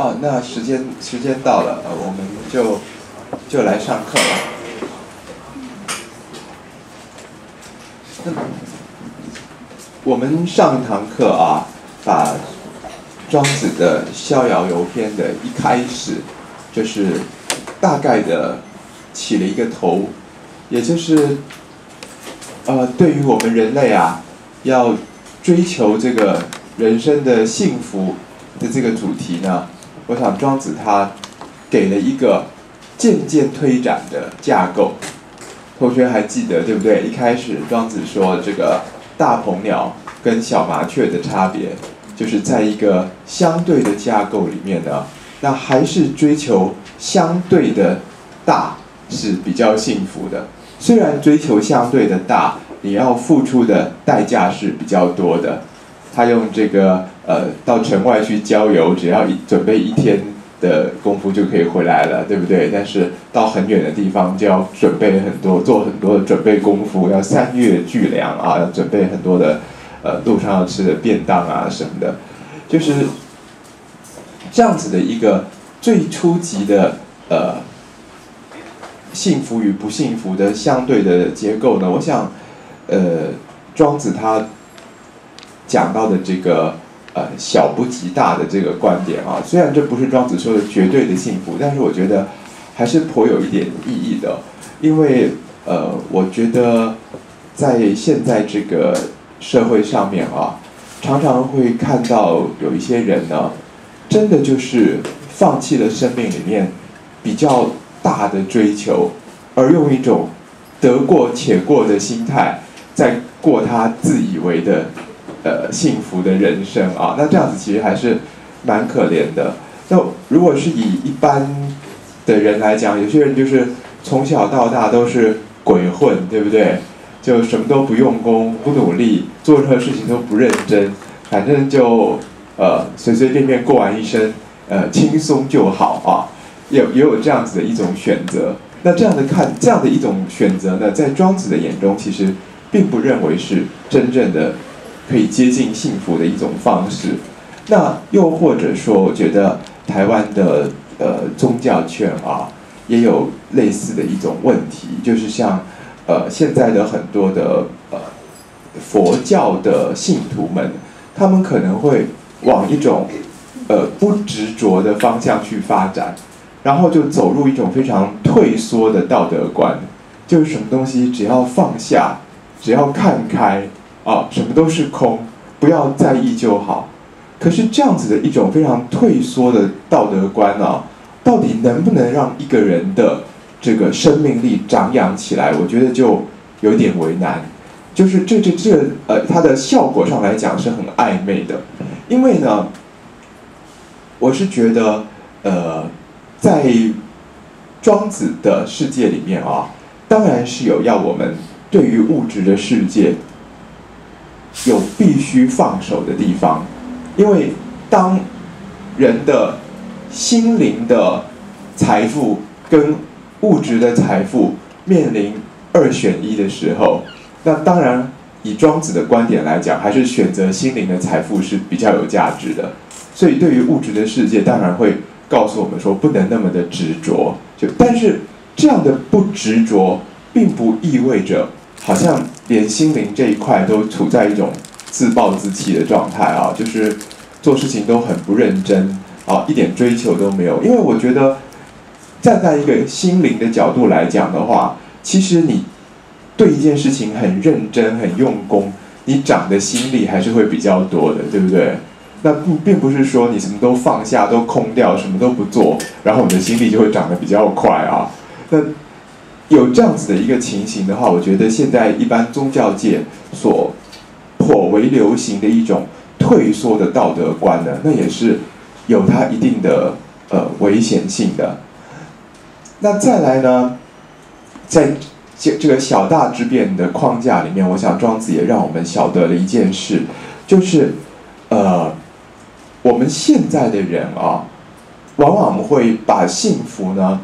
哦，那时间到了，我们就来上课了。我们上一堂课啊，把庄子的《逍遥游》篇的一开始，就是大概的起了一个头，也就是对于我们人类啊，要追求这个人生的幸福的这个主题呢，我想庄子他给了一个渐渐推展的架构。同学还记得对不对？一开始庄子说这个大鹏鸟跟小麻雀的差别，就是在一个相对的架构里面呢，那还是追求相对的大是比较幸福的。虽然追求相对的大，你要付出的代价是比较多的。他用这个到城外去郊游，只要准备一天的功夫就可以回来了，对不对？但是到很远的地方就要准备很多，做很多的准备功夫，要三月聚粮啊，要准备很多的路上要吃的便当啊什么的，就是这样子的一个最初级的幸福与不幸福的相对的结构呢。我想庄子他讲到的这个小不及大的这个观点啊，虽然这不是庄子说的绝对的幸福，但是我觉得还是颇有一点意义的。因为我觉得在现在这个社会上面啊，常常会看到有一些人呢，真的就是放弃了生命里面比较大的追求，而用一种得过且过的心态在过他自以为的幸福的人生啊。那这样子其实还是蛮可怜的。那如果是以一般的人来讲，有些人就是从小到大都是鬼混，对不对？就什么都不用功，不努力，做任何事情都不认真，反正就随随便便过完一生，轻松就好啊。也有这样子的一种选择。那这样的一种选择呢，在庄子的眼中，其实并不认为是真正的可以接近幸福的一种方式。那又或者说，我觉得台湾的宗教圈啊，也有类似的一种问题，就是像现在的很多的佛教的信徒们，他们可能会往一种不执着的方向去发展，然后就走入一种非常退缩的道德观，就是什么东西只要放下，只要看开啊，什么都是空，不要在意就好。可是这样子的一种非常退缩的道德观啊，到底能不能让一个人的这个生命力张扬起来？我觉得就有点为难。就是它的效果上来讲是很暧昧的。因为呢，我是觉得在庄子的世界里面啊，当然是有要我们对于物质的世界有必须放手的地方。因为当人的心灵的财富跟物质的财富面临2选1的时候，那当然以庄子的观点来讲，还是选择心灵的财富是比较有价值的。所以对于物质的世界，当然会告诉我们说不能那么的执着。但是这样的不执着并不意味着好像连心灵这一块都处在一种自暴自弃的状态啊，就是做事情都很不认真啊，一点追求都没有。因为我觉得站在一个心灵的角度来讲的话，其实你对一件事情很认真、很用功，你长的心力还是会比较多的，对不对？那并不是说你什么都放下、都空掉、什么都不做，然后你的心力就会长得比较快啊。那有这样子的一个情形的话，我觉得现在一般宗教界所颇为流行的一种退缩的道德观呢，那也是有它一定的危险性的。那再来呢，在这个小大之辩的框架里面，我想庄子也让我们晓得了一件事，就是我们现在的人啊，往往会把幸福呢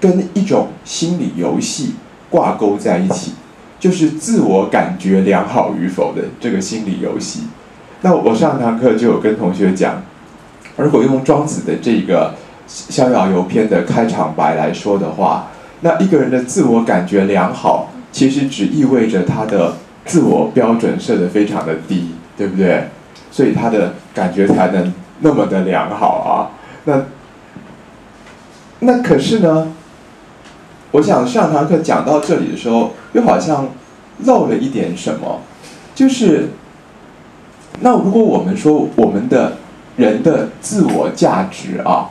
跟一种心理游戏挂钩在一起，就是自我感觉良好与否的这个心理游戏。那我上堂课就有跟同学讲，如果用庄子的这个逍遥游篇的开场白来说的话，那一个人的自我感觉良好，其实只意味着他的自我标准设得非常的低，对不对？所以他的感觉才能那么的良好啊。那可是呢，我想上堂课讲到这里的时候，又好像漏了一点什么，就是那如果我们说我们的人的自我价值啊，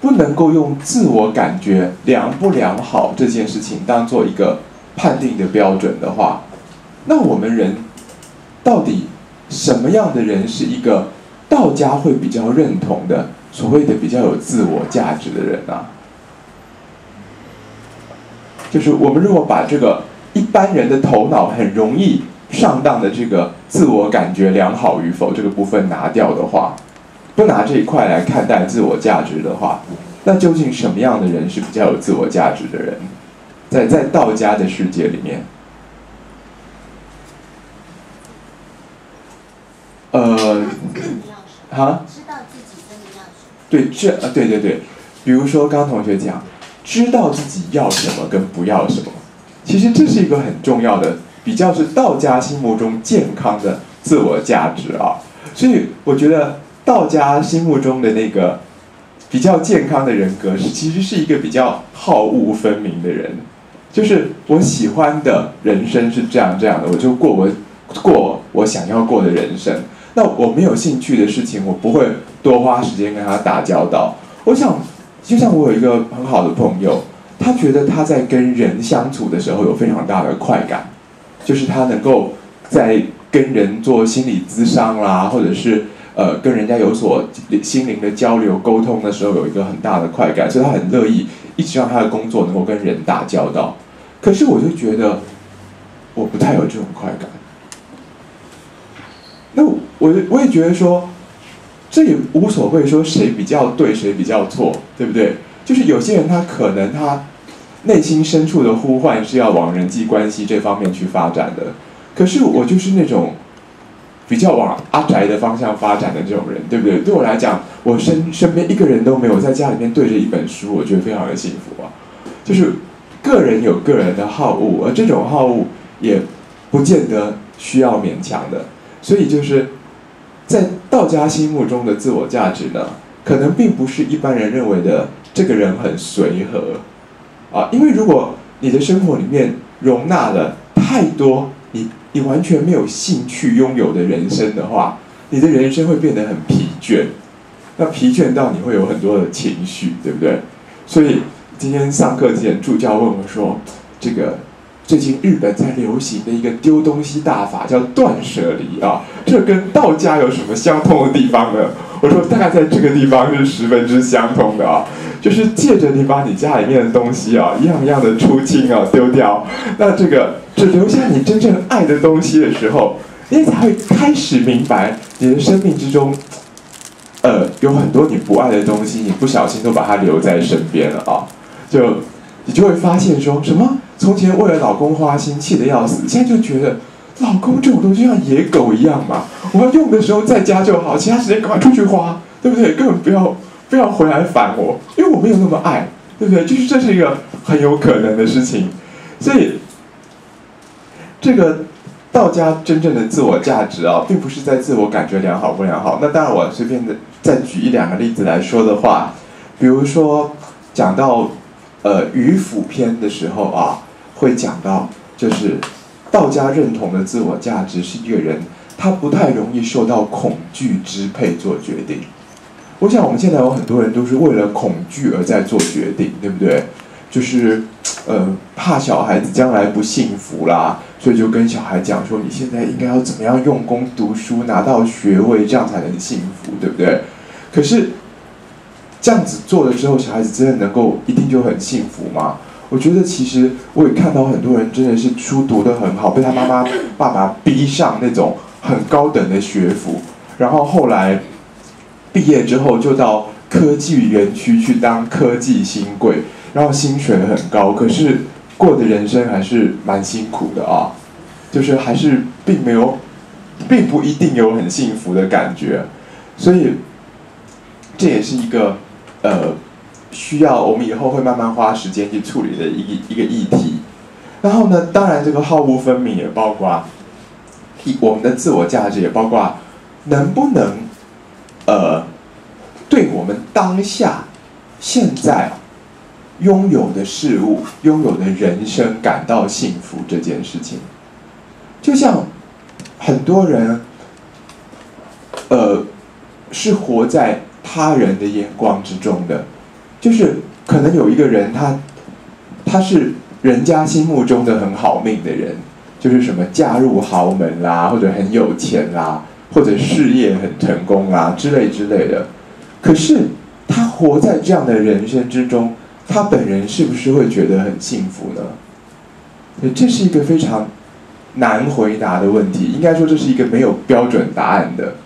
不能够用自我感觉良不良好这件事情当做一个判定的标准的话，那我们人到底什么样的人是一个道家会比较认同的所谓的比较有自我价值的人啊？就是我们如果把这个一般人的头脑很容易上当的这个自我感觉良好与否这个部分拿掉的话，不拿这一块来看待自我价值的话，那究竟什么样的人是比较有自我价值的人？在道家的世界里面，知道自己真的要什么？对，对，比如说刚同学讲，知道自己要什么跟不要什么，其实这是一个很重要的，比较是道家心目中健康的自我价值啊。所以我觉得道家心目中的那个比较健康的人格，其实是一个比较好恶分明的人，就是我喜欢的人生是这样的，我就过我想要过的人生。那我没有兴趣的事情，我不会多花时间跟他打交道。我想，就像我有一个很好的朋友，他觉得他在跟人相处的时候有非常大的快感，就是他能够在跟人做心理咨商啦，或者是跟人家有所心灵的交流沟通的时候有一个很大的快感，所以他很乐意一直让他的工作能够跟人打交道。可是我就觉得我不太有这种快感。那我也觉得说，这也无所谓说谁比较对谁比较错，对不对？就是有些人他可能他内心深处的呼唤是要往人际关系这方面去发展的，可是我就是那种比较往阿宅的方向发展的这种人，对不对？对我来讲，我身边一个人都没有，在家里面对着一本书，我觉得非常的幸福啊。就是个人有个人的好恶，而这种好恶也不见得需要勉强的。所以就是在道家心目中的自我价值呢，可能并不是一般人认为的这个人很随和啊，因为如果你的生活里面容纳了太多你完全没有兴趣拥有的人生的话，你的人生会变得很疲倦，那疲倦到你会有很多的情绪，对不对？所以今天上课之前，助教问我说，这个最近日本在流行的一个丢东西大法叫断舍离啊，这跟道家有什么相通的地方呢？我说大概在这个地方是10分之相通的啊，就是借着你把你家里面的东西啊，一样一样的出清啊，丢掉，那这个只留下你真正爱的东西的时候，你才会开始明白你的生命之中，有很多你不爱的东西，你不小心都把它留在身边了啊，就你就会发现说什么，从前为了老公花心气得要死，现在就觉得老公这种东西就像野狗一样嘛，我要用的时候在家就好，其他时间赶快出去花，对不对？根本不要回来烦我，因为我没有那么爱，对不对？就是这是一个很有可能的事情，所以。这个道家真正的自我价值啊，并不是在自我感觉良好不良好。那当然，我随便的再举一两个例子来说的话，比如说讲到迂腐篇的时候啊，会讲到就是道家认同的自我价值是一个人他不太容易受到恐惧支配做决定。我想我们现在有很多人都是为了恐惧而在做决定，对不对？就是怕小孩子将来不幸福啦，所以就跟小孩讲说，你现在应该要怎么样用功读书，拿到学位，这样才能幸福，对不对？可是这样子做了之后，小孩子真的能够一定就很幸福吗？我觉得其实我也看到很多人真的是书读得很好，被他妈妈爸爸逼上那种很高等的学府，然后后来毕业之后就到科技园区去当科技新贵。然后薪水很高，可是过的人生还是蛮辛苦的啊，就是还是并不一定有很幸福的感觉，所以这也是一个需要我们以后会慢慢花时间去处理的一个议题。然后呢，当然这个好恶分明也包括我们的自我价值，也包括能不能对我们当下现在拥有的事物、拥有的人生感到幸福这件事情。就像很多人是活在他人的眼光之中的，就是可能有一个人他是人家心目中的很好命的人，就是什么嫁入豪门啦，或者很有钱啦，或者事业很成功啦之类的。可是他活在这样的人生之中，他本人是不是会觉得很幸福呢？这是一个非常难回答的问题，应该说这是一个没有标准答案的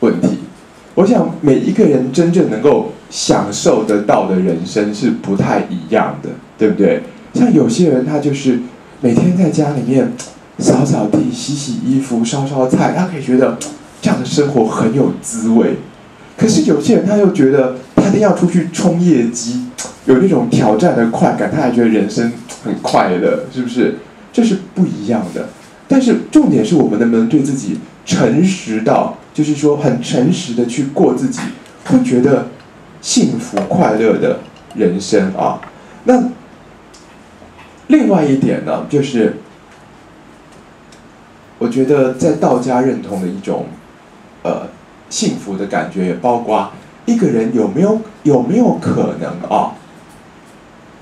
问题。我想每一个人真正能够享受得到的人生是不太一样的，对不对？像有些人他就是每天在家里面扫扫地、洗洗衣服、烧烧菜，他可以觉得这样的生活很有滋味。可是有些人他又觉得他一定要出去冲业绩，有那种挑战的快感，他还觉得人生很快乐，是不是？这是不一样的。但是重点是我们能不能对自己诚实到，就是说很诚实的去过自己会觉得幸福快乐的人生啊。那另外一点呢，就是我觉得在道家认同的一种幸福的感觉，也包括一个人有没有可能啊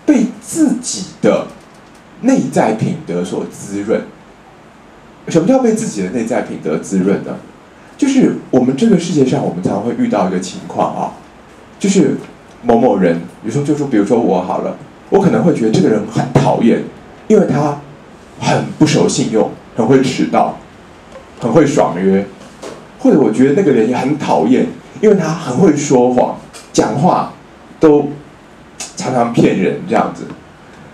被自己的内在品德所滋润。什么叫被自己的内在品德滋润呢？就是我们这个世界上，我们常会遇到一个情况啊，就是某某人，比如说我好了，我可能会觉得这个人很讨厌，因为他很不守信用，很会迟到，很会爽约，或者我觉得那个人也很讨厌，因为他很会说谎，讲话都常常骗人这样子。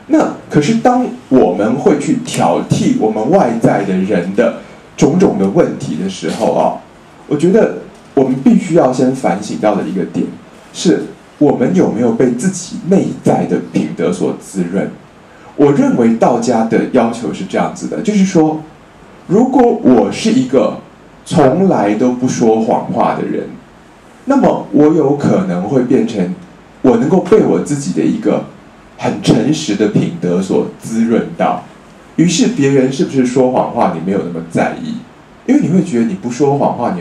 那可是当我们会去挑剔我们外在的人的种种的问题的时候啊，我觉得我们必须要先反省到的一个点是，我们有没有被自己内在的品德所滋润？我认为道家的要求是这样子的，就是说，如果我是一个从来都不说谎话的人，那么我有可能会变成，我能够被我自己的一个很诚实的品德所滋润到，于是别人是不是说谎话你没有那么在意，因为你会觉得你不说谎话，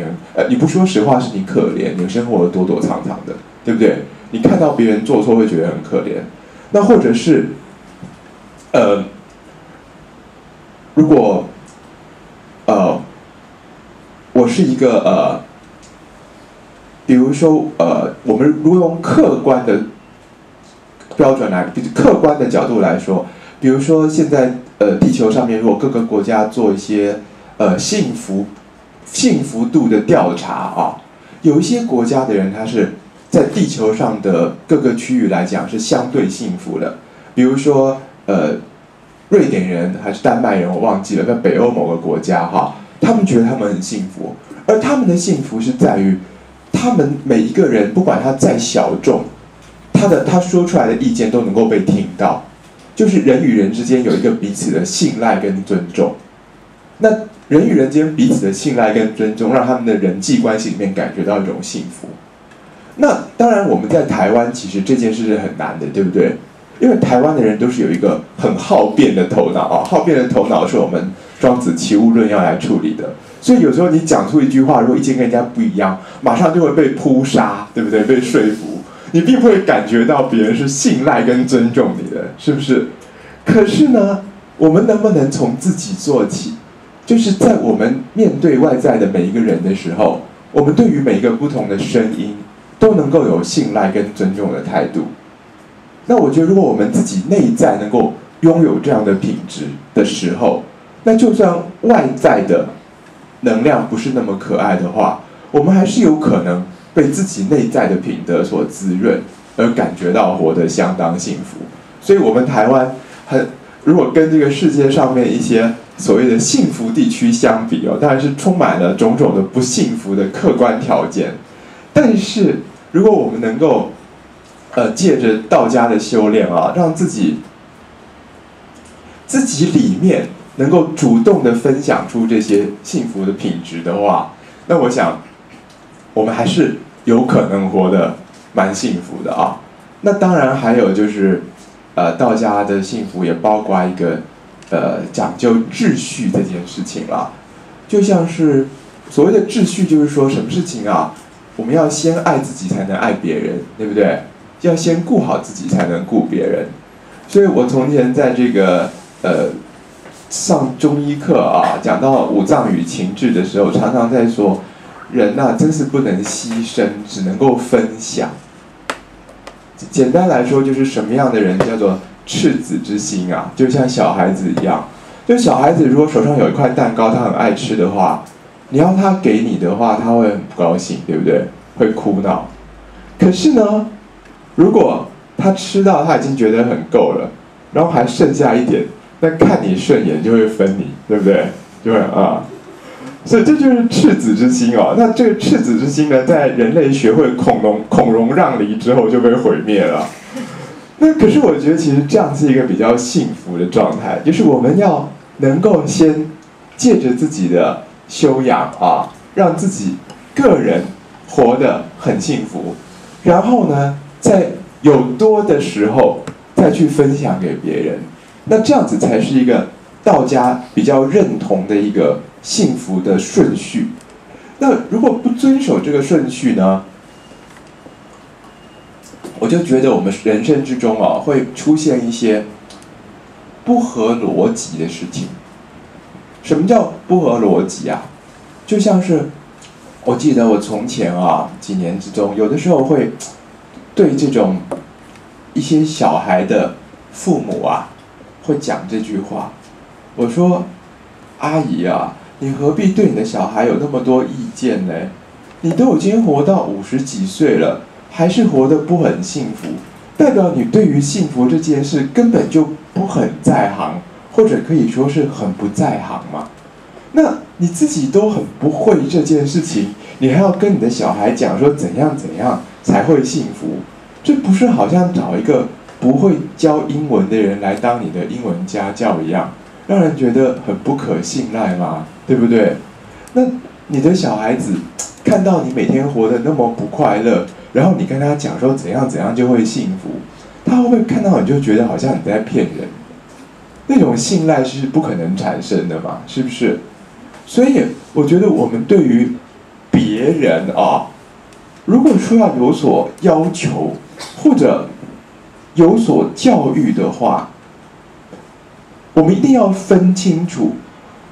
你不说实话是你可怜，你生活躲躲藏藏的，对不对？你看到别人做错会觉得很可怜。那或者是，如果，我是一个比如说我们如果用客观的标准来，客观的角度来说，比如说现在地球上面如果各个国家做一些幸福度的调查啊，有一些国家的人他是在地球上的各个区域来讲是相对幸福的，比如说瑞典人还是丹麦人我忘记了，在北欧某个国家哈，他们觉得他们很幸福，而他们的幸福是在于他们每一个人不管他再小众，他说出来的意见都能够被听到，就是人与人之间有一个彼此的信赖跟尊重。那人与人之间彼此的信赖跟尊重，让他们的人际关系里面感觉到一种幸福。那当然我们在台湾其实这件事是很难的，对不对？因为台湾的人都是有一个很好辩的头脑啊，好辩的头脑是我们庄子齐物论要来处理的，所以有时候你讲出一句话，如果意见跟人家不一样，马上就会被扑杀，对不对？被说服。你并不会感觉到别人是信赖跟尊重你的，是不是？可是呢，我们能不能从自己做起？就是在我们面对外在的每一个人的时候，我们对于每一个不同的声音都能够有信赖跟尊重的态度。那我觉得，如果我们自己内在能够拥有这样的品质的时候，那就算外在的能量不是那么可爱的话，我们还是有可能被自己内在的品德所滋润，而感觉到活得相当幸福。所以我们台湾如果跟这个世界上面一些所谓的幸福地区相比哦，当然是充满了种种的不幸福的客观条件。但是如果我们能够，借着道家的修炼啊，让自己里面能够主动的分享出这些幸福的品质的话，那我想，我们还是有可能活得蛮幸福的啊。那当然还有就是，道家的幸福也包括一个，讲究秩序这件事情啦。就像是所谓的秩序，就是说什么事情啊，我们要先爱自己才能爱别人，对不对？要先顾好自己才能顾别人。所以我从前在这个上中医课啊，讲到五脏与情志的时候，常常在说，人呐，真是不能牺牲，只能够分享。简单来说，就是什么样的人叫做赤子之心啊？就像小孩子一样，就小孩子如果手上有一块蛋糕，他很爱吃的话，你要他给你的话，他会很不高兴，对不对？会哭闹。可是呢，如果他吃到他已经觉得很够了，然后还剩下一点，那看你顺眼就会分你，对不对？就会啊。所以这就是赤子之心哦。那这个赤子之心呢，在人类学会孔融让梨之后就被毁灭了。那可是我觉得，其实这样是一个比较幸福的状态，就是我们要能够先借着自己的修养啊，让自己个人活得很幸福，然后呢，在有多的时候再去分享给别人。那这样子才是一个道家比较认同的一个幸福的顺序。那如果不遵守这个顺序呢，我就觉得我们人生之中啊，会出现一些不合逻辑的事情。什么叫不合逻辑啊？就像是我记得我从前啊，几年之中，有的时候会对这种一些小孩的父母啊，会讲这句话。我说，阿姨啊，你何必对你的小孩有那么多意见呢？你都已经活到50几岁了，还是活得不很幸福，代表你对于幸福这件事根本就不很在行，或者可以说是很不在行嘛。那你自己都很不会这件事情，你还要跟你的小孩讲说怎样怎样才会幸福，这不是好像找一个不会教英文的人来当你的英文家教一样，让人觉得很不可信赖嘛，对不对？那你的小孩子看到你每天活得那么不快乐，然后你跟他讲说怎样怎样就会幸福，他会不会看到你就觉得好像你在骗人？那种信赖是不可能产生的嘛，是不是？所以我觉得我们对于别人啊，如果说要有所要求或者有所教育的话，我们一定要分清楚，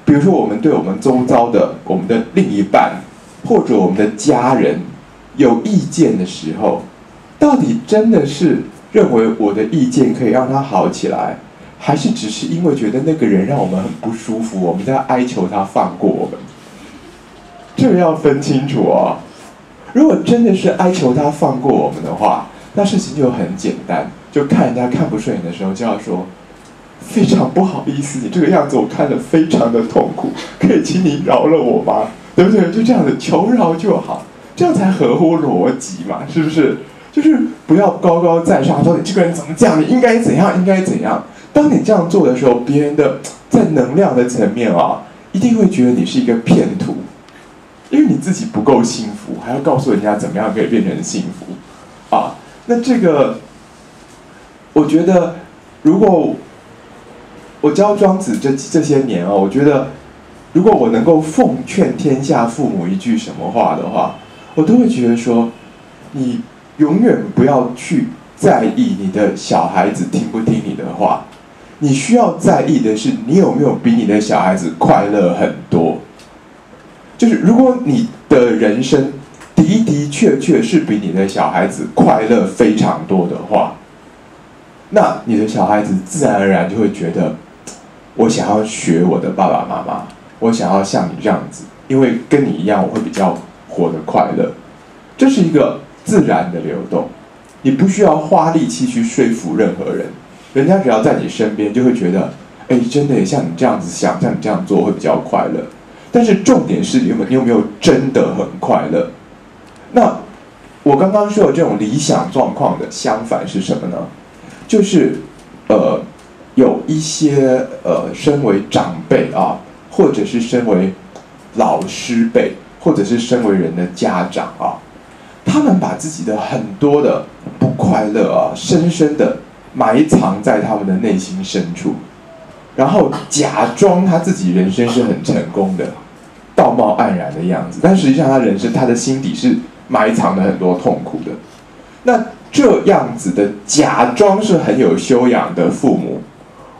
比如说我们对我们周遭的我们的另一半或者我们的家人有意见的时候，到底真的是认为我的意见可以让他好起来，还是只是因为觉得那个人让我们很不舒服，我们在哀求他放过我们？这个要分清楚哦。如果真的是哀求他放过我们的话，那事情就很简单，就看人家看不顺眼的时候就要说，非常不好意思，你这个样子我看了非常的痛苦，可以请你饶了我吗？对不对？就这样子求饶就好，这样才合乎逻辑嘛，是不是？就是不要高高在上说你这个人怎么这样，你应该怎样，应该怎样。当你这样做的时候，别人的在能量的层面啊，一定会觉得你是一个骗徒，因为你自己不够幸福，还要告诉人家怎么样可以变成幸福啊。那这个我觉得，如果我教庄子这些年啊，我觉得如果我能够奉劝天下父母一句什么话的话，我都会觉得说，你永远不要去在意你的小孩子听不听你的话，你需要在意的是你有没有比你的小孩子快乐很多。就是如果你的人生的确是比你的小孩子快乐非常多的话，那你的小孩子自然而然就会觉得，我想要学我的爸爸妈妈，我想要像你这样子，因为跟你一样我会比较活得快乐。这是一个自然的流动，你不需要花力气去说服任何人，人家只要在你身边就会觉得，哎，真的像你这样子想，像你这样做会比较快乐。但是重点是你有没有真的很快乐。那我刚刚刚说的这种理想状况的相反是什么呢？就是有一些身为长辈啊，或者是身为老师辈，或者是身为人的家长啊，他们把自己的很多的不快乐啊，深深的埋藏在他们的内心深处，然后假装他自己人生是很成功的，道貌岸然的样子，但实际上他人生他的心底是埋藏了很多痛苦的。那这样子的假装是很有修养的父母，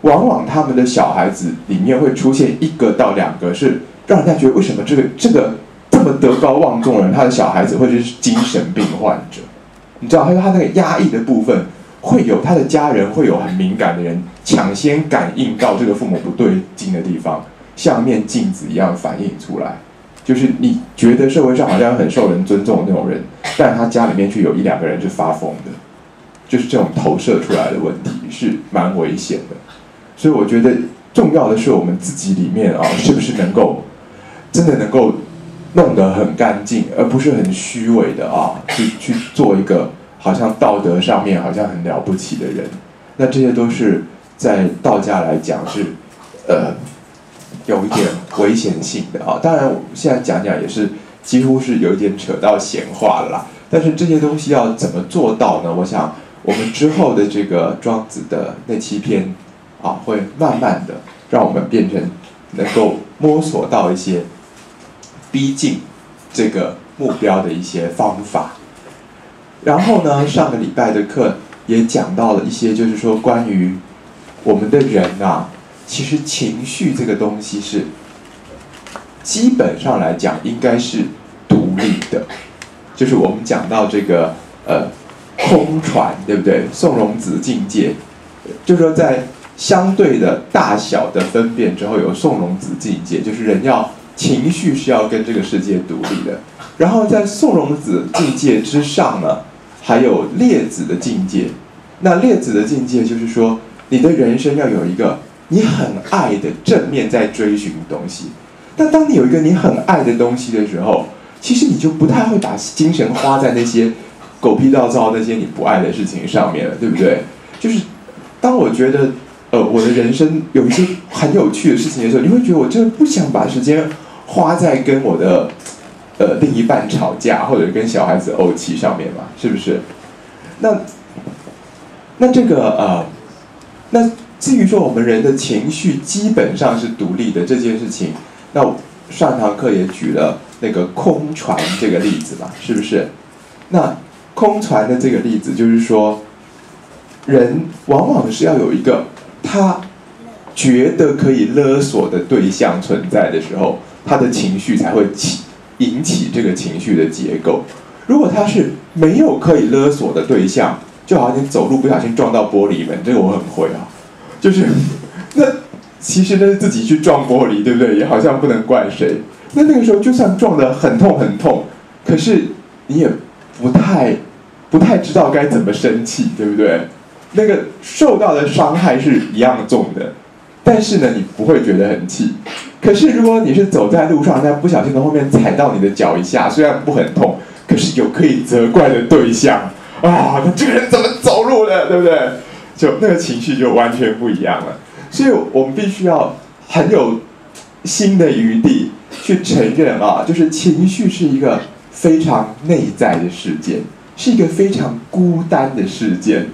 往往他们的小孩子里面会出现一个到两个是让人家觉得为什么这个这么德高望重的人，他的小孩子会是精神病患者，你知道，他说他那个压抑的部分会有他的家人，会有很敏感的人抢先感应到这个父母不对劲的地方，像面镜子一样反映出来。就是你觉得社会上好像很受人尊重的那种人，但他家里面却有一两个人是发疯的，就是这种投射出来的问题是蛮危险的。所以我觉得重要的是我们自己里面啊，是不是能够真的能够弄得很干净，而不是很虚伪的啊，去做一个好像道德上面好像很了不起的人。那这些都是在道家来讲是有一点危险性的啊。当然我现在讲也是几乎是有一点扯到闲话了啦，但是这些东西要怎么做到呢？我想我们之后的这个庄子的那7篇啊，会慢慢的让我们变成能够摸索到一些逼近这个目标的一些方法。然后呢，上个礼拜的课也讲到了一些，就是说关于我们的人啊，其实情绪这个东西是基本上来讲应该是独立的。就是我们讲到这个空船，对不对？宋荣子境界，就是说在相对的大小的分辨之后，有宋荣子境界，就是人要情绪是要跟这个世界独立的。然后在宋荣子境界之上呢，还有列子的境界。那列子的境界就是说，你的人生要有一个你很爱的正面在追寻的东西。但当你有一个你很爱的东西的时候，其实你就不太会把精神花在那些狗屁倒灶那些你不爱的事情上面了，对不对？就是当我觉得我的人生有一些很有趣的事情的时候，你会觉得我真的不想把时间花在跟我的另一半吵架或者跟小孩子怄气上面嘛，是不是？那这个那至于说我们人的情绪基本上是独立的这件事情，那我上堂课也举了那个空船这个例子嘛，是不是？那空船的这个例子就是说，人往往是要有一个他觉得可以勒索的对象存在的时候，他的情绪才会引起这个情绪的结构。如果他是没有可以勒索的对象，就好像你走路不小心撞到玻璃门，这个我很会啊，就是那其实那是自己去撞玻璃，对不对？也好像不能怪谁。那个时候就算撞得很痛很痛，可是你也不太知道该怎么生气，对不对？那个受到的伤害是一样重的，但是呢，你不会觉得很气。可是如果你是走在路上，那不小心从后面踩到你的脚一下，虽然不很痛，可是有可以责怪的对象啊，那这个人怎么走路的，对不对？就那个情绪就完全不一样了。所以我们必须要很有心的余地去承认啊，就是情绪是一个非常内在的事件，是一个非常孤单的事件。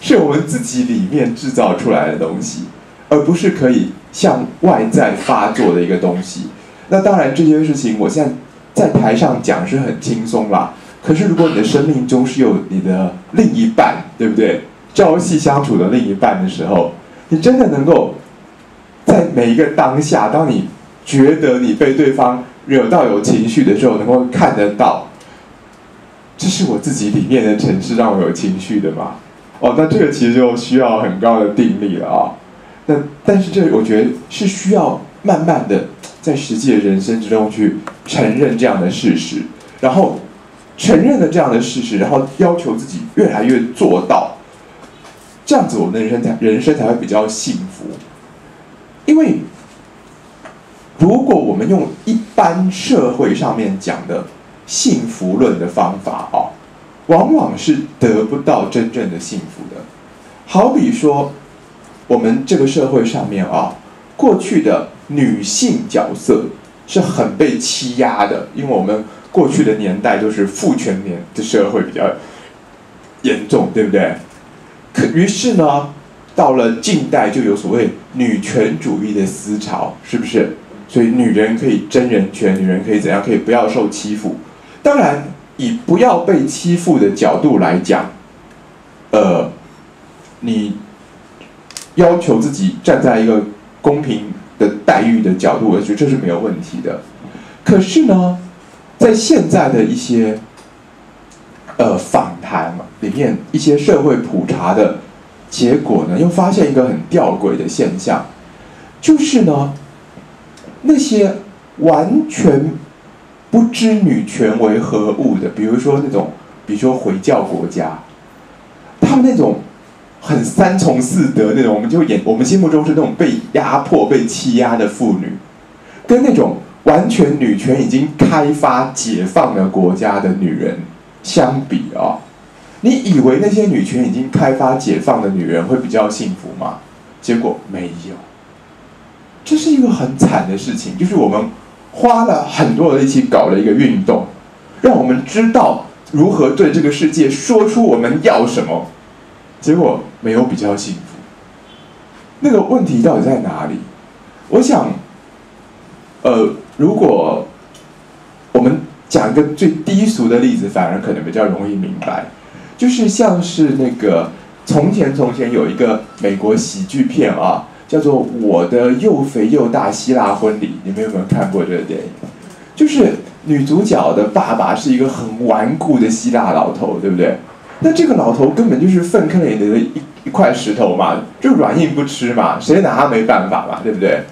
是我们自己里面制造出来的东西，而不是可以向外在发作的一个东西。那当然这些事情我现在在台上讲是很轻松啦，可是如果你的生命中是有你的另一半，对不对？朝夕相处的另一半的时候，你真的能够在每一个当下，当你觉得你被对方惹到有情绪的时候，能够看得到，这是我自己里面的城市让我有情绪的嘛。哦，那这个其实就需要很高的定力了啊。那但是这我觉得是需要慢慢的在实际的人生之中去承认这样的事实，然后承认了这样的事实，然后要求自己越来越做到，这样子我们的人生才会比较幸福。因为如果我们用一般社会上面讲的幸福论的方法啊，往往是得不到真正的幸福的。好比说，我们这个社会上面啊，过去的女性角色是很被欺压的，因为我们过去的年代就是父权年的社会比较严重，对不对？可于是呢，到了近代就有所谓女权主义的思潮，是不是？所以女人可以争人权，女人可以怎样，可以不要受欺负。当然，以不要被欺负的角度来讲，你要求自己站在一个公平的待遇的角度，我觉得这是没有问题的。可是呢，在现在的一些访谈里面，一些社会普查的结果呢，又发现一个很吊诡的现象，就是呢，那些完全不知女权为何物的，比如说回教国家，他们那种很三从四德那种，我们心目中是那种被压迫、被欺压的妇女，跟那种完全女权已经开发、解放的国家的女人相比啊，你以为那些女权已经开发、解放的女人会比较幸福吗？结果没有，这是一个很惨的事情。就是我们花了很多的力气搞了一个运动，让我们知道如何对这个世界说出我们要什么。结果没有比较幸福，那个问题到底在哪里？我想，如果我们讲一个最低俗的例子，反而可能比较容易明白，就是像是那个从前有一个美国喜剧片啊，叫做《我的又肥又大希腊婚礼》，你们有没有看过这个电影？就是女主角的爸爸是一个很顽固的希腊老头，对不对？那这个老头根本就是粪坑里的一块石头嘛，就软硬不吃嘛，谁拿他没办法嘛，对不对？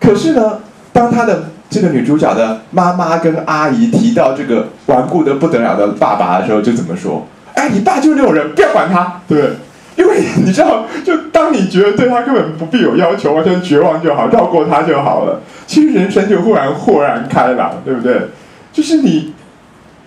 可是呢，当他的这个女主角的妈妈跟阿姨提到这个顽固的不得了的爸爸的时候，就怎么说？哎，你爸就是那种人，不要管他，对不对？因为你知道，就当你觉得对他根本不必有要求，完全绝望就好，绕过他就好了。其实人生就忽然豁然开朗，对不对？就是你。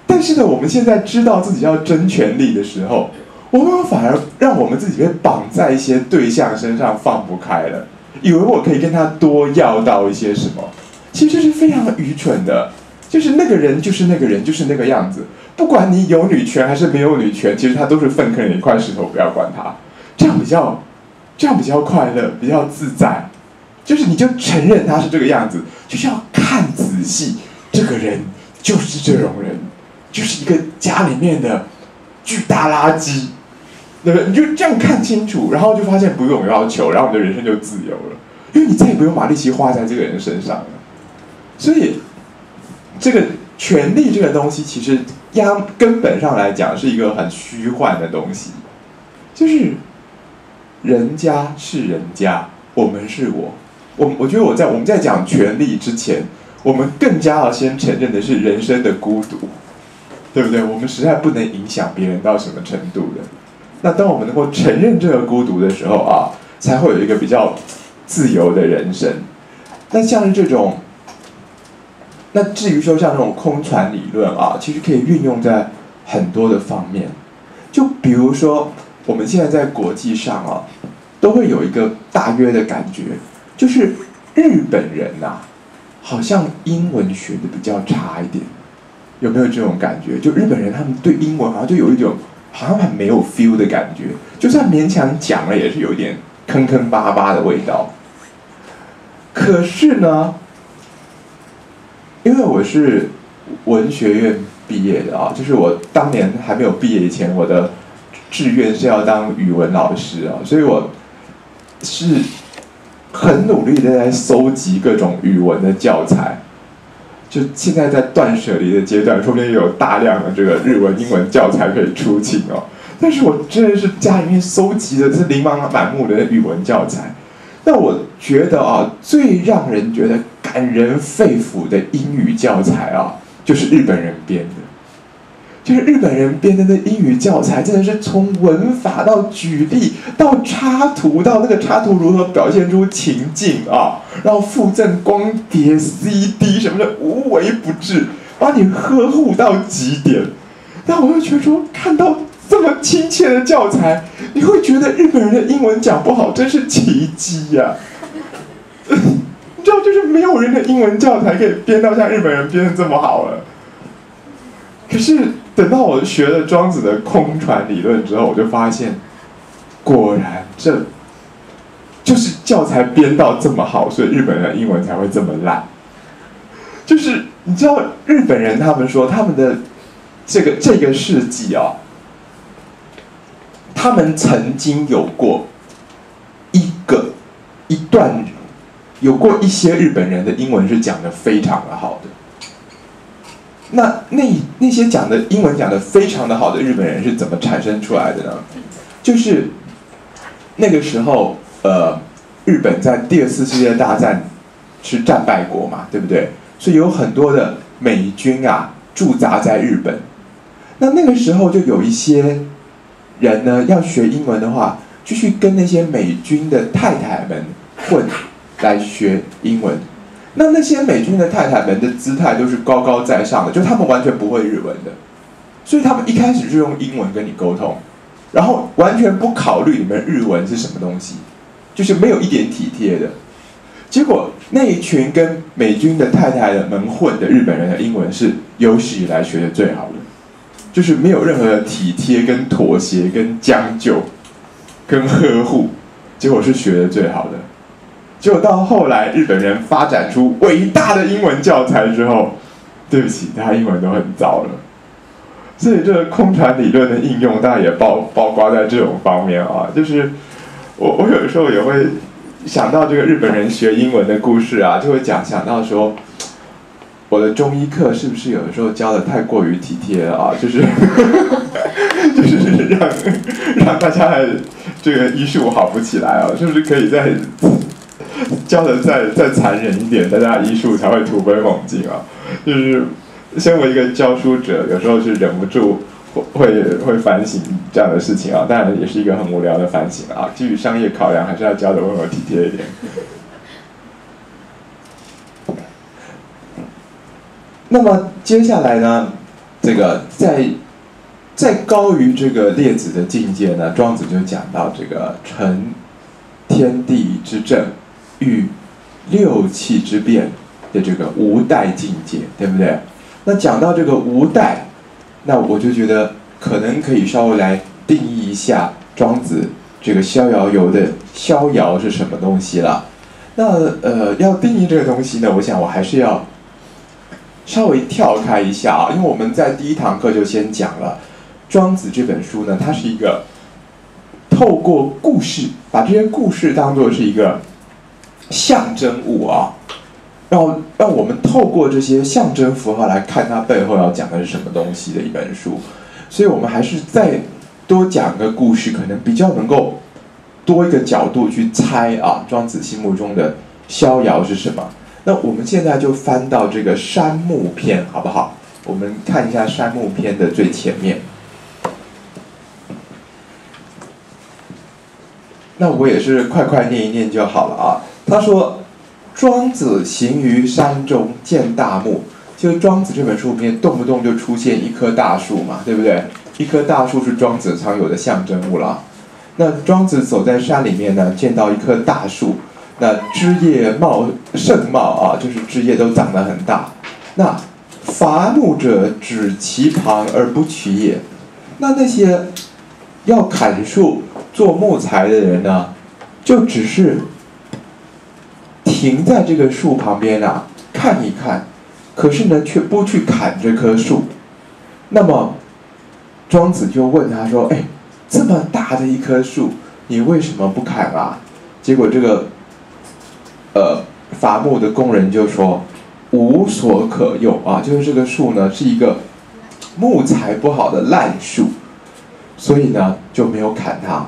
但是呢，我们现在知道自己要争权力的时候，我们反而让我们自己被绑在一些对象身上放不开了，以为我可以跟他多要到一些什么，其实是非常愚蠢的。就是那个人就是那个人，就是那个样子，不管你有女权还是没有女权，其实他都是粪坑里一块石头，不要管他。这样比较快乐，比较自在。就是你就承认他是这个样子，就是要看仔细，这个人就是这种人，就是一个家里面的巨大垃圾，对不对？你就这样看清楚，然后就发现不用要求，然后你的人生就自由了，因为你再也不用把力气花在这个人身上了。所以，这个权力这个东西，其实根本上来讲是一个很虚幻的东西，就是人家是人家，我们是我。我觉得我们在讲权力之前，我们更加要先承认的是人生的孤独。对不对？我们实在不能影响别人到什么程度的。那当我们能够承认这个孤独的时候啊，才会有一个比较自由的人生。至于说像这种空船理论啊，其实可以运用在很多的方面。就比如说，我们现在在国际上啊，都会有一个大约的感觉，就是日本人啊，好像英文学的比较差一点。有没有这种感觉？就日本人他们对英文好像就有一种好像很没有 feel 的感觉，就算勉强讲了，也是有一点坑坑巴巴的味道。可是呢，因为我是文学院毕业的啊，就是我当年还没有毕业以前，我的志愿是要当语文老师啊，所以我是很努力的在搜集各种语文的教材。就现在在断舍离的阶段，说不定有大量的这个日文、英文教材可以出清哦。但是我真的是家里面搜集的是琳琅满目的语文教材。那我觉得啊，最让人觉得感人肺腑的英语教材啊，就是日本人编的。就是日本人编的那英语教材，真的是从文法到举例到插图，到那个插图如何表现出情境啊，然后附赠光碟、CD 什么的，无微不至，把你呵护到极点。但我又觉得说，看到这么亲切的教材，你会觉得日本人的英文讲不好真是奇迹呀、啊！你知道，就是没有人的英文教材可以编到像日本人编得这么好了。可是等到我学了庄子的空船理论之后，我就发现，果然这就是教材编到这么好，所以日本人的英文才会这么烂。就是你知道，日本人他们说他们的这个世纪啊、哦。 他们曾经有过一段，有过一些日本人的英文是讲得非常的好的。那些讲的英文讲得非常的好的日本人是怎么产生出来的呢？就是那个时候，日本在第2次世界大战是战败国嘛，对不对？所以有很多的美军啊驻扎在日本。那个时候就有一些。 人呢，要学英文的话，就去跟那些美军的太太们混来学英文。那些美军的太太们的姿态都是高高在上的，就他们完全不会日文的，所以他们一开始就用英文跟你沟通，然后完全不考虑你们日文是什么东西，就是没有一点体贴的。结果那一群跟美军的太太们混的日本人的英文是有史以来学的最好的。 就是没有任何的体贴、跟妥协、跟将就、跟呵护，结果是学的最好的。结果到后来，日本人发展出伟大的英文教材之后，对不起，他英文都很糟了。所以这个空船理论的应用，当然也包括在这种方面啊。就是我有时候也会想到这个日本人学英文的故事啊，就会想到说。 我的中医课是不是有的时候教的太过于体贴了啊？就是让大家这个医术好不起来啊，是不是可以再教的再残忍一点，大家医术才会突飞猛进啊？就是身为一个教书者，有时候是忍不住会反省这样的事情啊，当然也是一个很无聊的反省啊。基于商业考量，还是要教的温柔体贴一点。 那么接下来呢，这个在高于这个列子的境界呢，庄子就讲到这个成天地之正，御六气之变的这个无待境界，对不对？那讲到这个无待，那我就觉得可能可以稍微来定义一下庄子这个逍遥游的逍遥是什么东西了。那要定义这个东西呢，我想我还是要。 稍微跳开一下啊，因为我们在第一堂课就先讲了，《庄子》这本书呢，它是一个透过故事，把这些故事当作是一个象征物啊，让我们透过这些象征符号来看它背后要讲的是什么东西的一本书，所以我们还是再多讲个故事，可能比较能够多一个角度去猜啊，庄子心目中的逍遥是什么。 那我们现在就翻到这个山木篇，好不好？我们看一下山木篇的最前面。那我也是快念一念就好了啊。他说：“庄子行于山中，见大木。”就是《庄子》这本书里面，动不动就出现一棵大树嘛，对不对？一棵大树是庄子常有的象征物了。那庄子走在山里面呢，见到一棵大树。 那枝叶盛茂啊，就是枝叶都长得很大。那伐木者止其旁而不取也。那些要砍树做木材的人呢，就只是停在这个树旁边啊，看一看，可是呢却不去砍这棵树。那么庄子就问他说：“哎，这么大的一棵树，你为什么不砍啊？”结果这个。 伐木的工人就说：“无所可用啊，就是这个树呢是一个木材不好的烂树，所以呢就没有砍它。”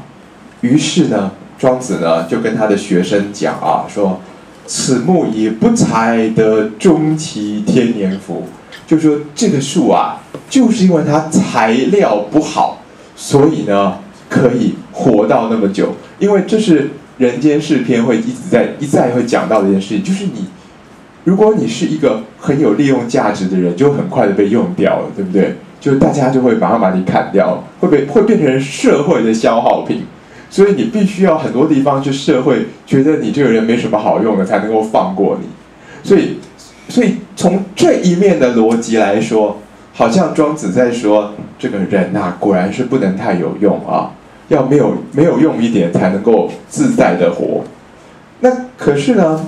于是呢，庄子呢就跟他的学生讲啊，说：“此木以不采得终其天年夫。”就说这个树啊，就是因为它材料不好，所以呢可以活到那么久，因为这是。 人间世篇会一再会讲到的一件事情，就是你，如果你是一个很有利用价值的人，就很快的被用掉了，对不对？就大家就会马上把你砍掉，会变成社会的消耗品。所以你必须要很多地方去社会觉得你这个人没什么好用的，才能够放过你。所以从这一面的逻辑来说，好像庄子在说这个人啊，果然是不能太有用啊，要没有用一点才能够自在的活。那可是呢，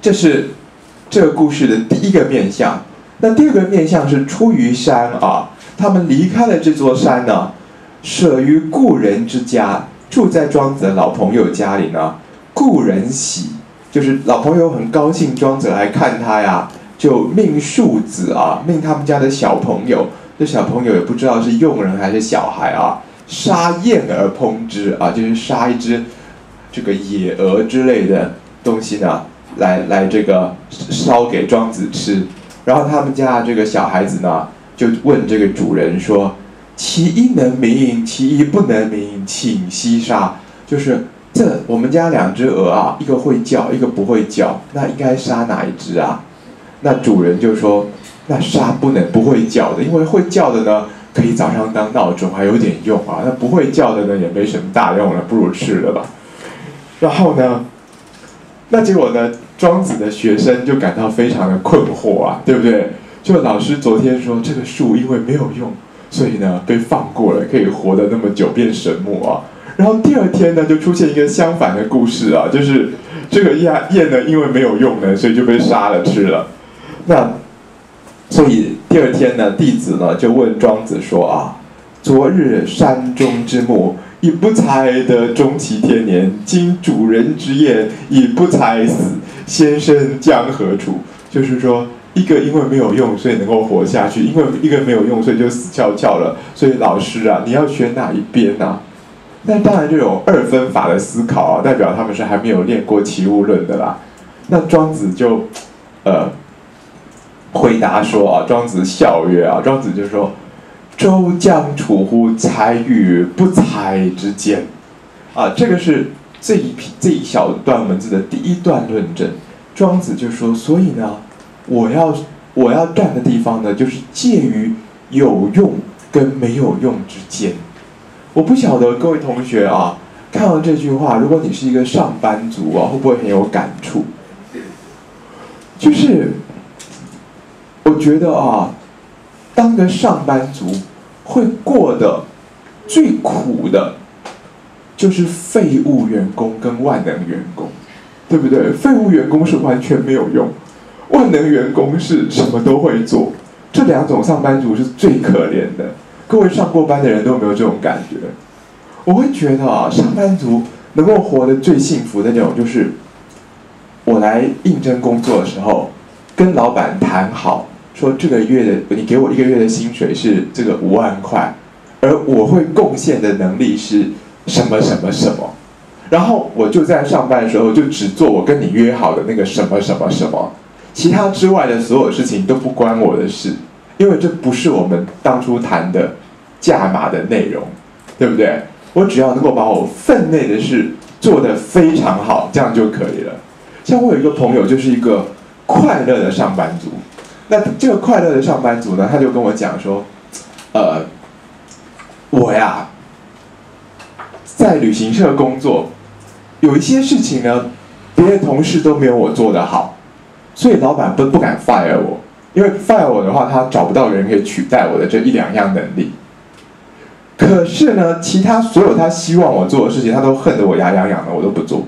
这是这个故事的第一个面向。那第二个面向是出于山啊，他们离开了这座山呢，舍于故人之家，住在庄子的老朋友家里呢。故人喜，就是老朋友很高兴庄子来看他呀，就命庶子啊，命他们家的小朋友，这小朋友也不知道是佣人还是小孩啊，杀燕而烹之啊，就是杀一只这个野鹅之类的东西呢，来这个烧给庄子吃。然后他们家这个小孩子呢，就问这个主人说：“其一能鸣，其一不能鸣，请息杀。”就是这我们家两只鹅啊，一个会叫，一个不会叫，那应该杀哪一只啊？那主人就说：“那杀不会叫的，因为会叫的呢，可以早上当闹钟，还有点用啊。那不会叫的呢，也没什么大用了，不如吃了吧。”然后呢，那结果呢？庄子的学生就感到非常的困惑啊，对不对？就老师昨天说这个树因为没有用，所以呢被放过了，可以活得那么久变神木啊。然后第二天呢就出现一个相反的故事啊，就是这个燕呢因为没有用呢，所以就被杀了吃了。那所以第二天呢，弟子呢就问庄子说啊：“昨日山中之木，以不才得终其天年；今主人之燕，以不才死。先生将何处？”就是说，一个因为没有用，所以能够活下去；因为一个没有用，所以就死翘翘了。所以老师啊，你要选哪一边啊？那当然，这种二分法的思考啊，代表他们是还没有练过齐物论的啦。那庄子就，回答说啊，庄子笑曰啊，庄子就说：“周将处乎才与不才之间？”啊，这个是这一小段文字的第一段论证。庄子就说，所以呢，我要站的地方呢，就是介于有用跟没有用之间。我不晓得各位同学啊，看到这句话，如果你是一个上班族啊，会不会很有感触？就是我觉得啊，当个上班族会过得最苦的就是废物员工跟万能员工，对不对？废物员工是完全没有用，万能员工是什么都会做，这两种上班族是最可怜的。各位上过班的人都没有这种感觉。我会觉得啊，上班族能够活得最幸福的那种，就是我来应征工作的时候，跟老板谈好，说这个月的你给我一个月的薪水是这个5万块，而我会贡献的能力是什么什么什么，然后我就在上班的时候就只做我跟你约好的那个什么什么什么，其他之外的所有事情都不关我的事，因为这不是我们当初谈的价码的内容，对不对？我只要能够把我分内的事做得非常好，这样就可以了。像我有一个朋友就是一个快乐的上班族，那这个快乐的上班族呢，他就跟我讲说，我呀，在旅行社工作，有一些事情呢，别的同事都没有我做得好，所以老板不敢 fire 我，因为 fire 我的话，他找不到人可以取代我的这一两样能力。可是呢，其他所有他希望我做的事情，他都恨得我牙痒痒的，我都不做。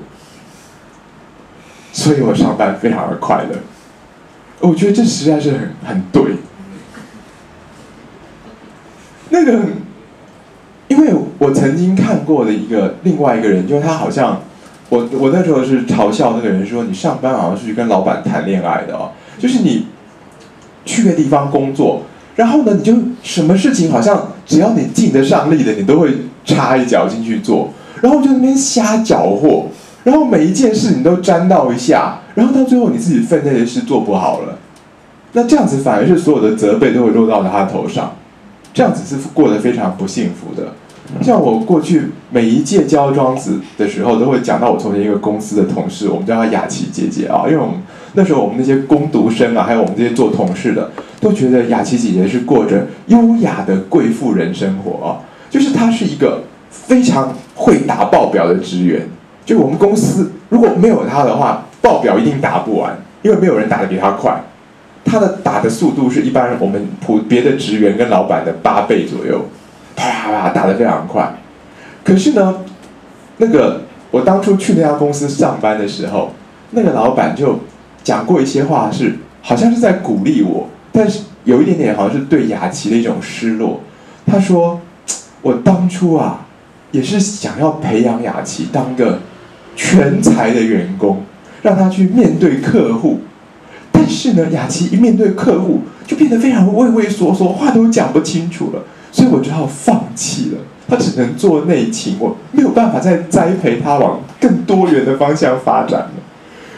所以我上班非常的快乐，我觉得这实在是很对。那个，因为我曾经看过的另外一个人，就是他好像，我那时候是嘲笑那个人说，你上班好像是去跟老板谈恋爱的哦，就是你去个地方工作，然后呢你就什么事情好像只要你尽得上力的，你都会插一脚进去做，然后就那边瞎搅和，然后每一件事你都沾到一下，然后到最后你自己分内的事做不好了，那这样子反而是所有的责备都会落到他头上。这样子是过得非常不幸福的。像我过去每一届教庄子的时候，都会讲到我从前一个公司的同事，我们叫她雅琪姐姐啊，因为我们那时候我们那些工读生啊，还有我们这些做同事的，都觉得雅琪姐姐是过着优雅的贵妇人生活啊，就是她是一个非常会打报表的职员，就我们公司如果没有她的话，报表一定打不完，因为没有人打得比她快。 他的打的速度是一般我们别的职员跟老板的8倍左右，啪啪打得非常快。可是呢，我当初去那家公司上班的时候，那个老板就讲过一些话是，好像是在鼓励我，但是有一点点好像是对雅琪的一种失落。他说：“我当初啊，也是想要培养雅琪当个全才的员工，让他去面对客户。” 但是呢，雅琪一面对客户就变得非常畏畏缩缩，话都讲不清楚了，所以我只好放弃了。她只能做内勤，我没有办法再栽培她往更多元的方向发展了。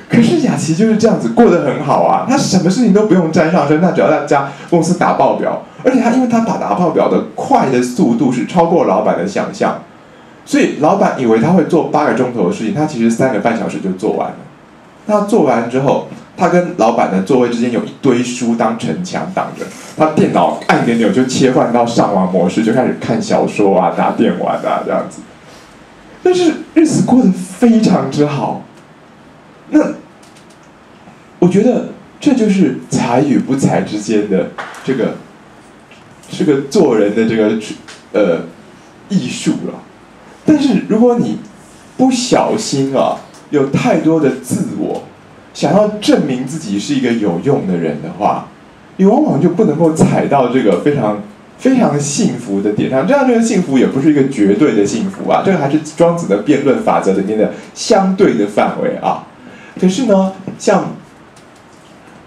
可是雅琪就是这样子过得很好啊，她什么事情都不用沾上身，她只要在家公司打报表，而且她因为她打报表的快的速度是超过老板的想象，所以老板以为她会做8个钟头的事情，她其实3个半小时就做完了。那做完之后。 他跟老板的座位之间有一堆书当城墙挡着，他电脑按个钮就切换到上网模式，就开始看小说啊、打电玩啊这样子。但是日子过得非常之好。那我觉得这就是才与不才之间的这个做人的艺术了。但是如果你不小心啊，有太多的自我。 想要证明自己是一个有用的人的话，你往往就不能够踩到这个非常非常幸福的点上。这个幸福也不是一个绝对的幸福啊，这个还是庄子的辩论法则里面的相对的范围啊。可是呢，像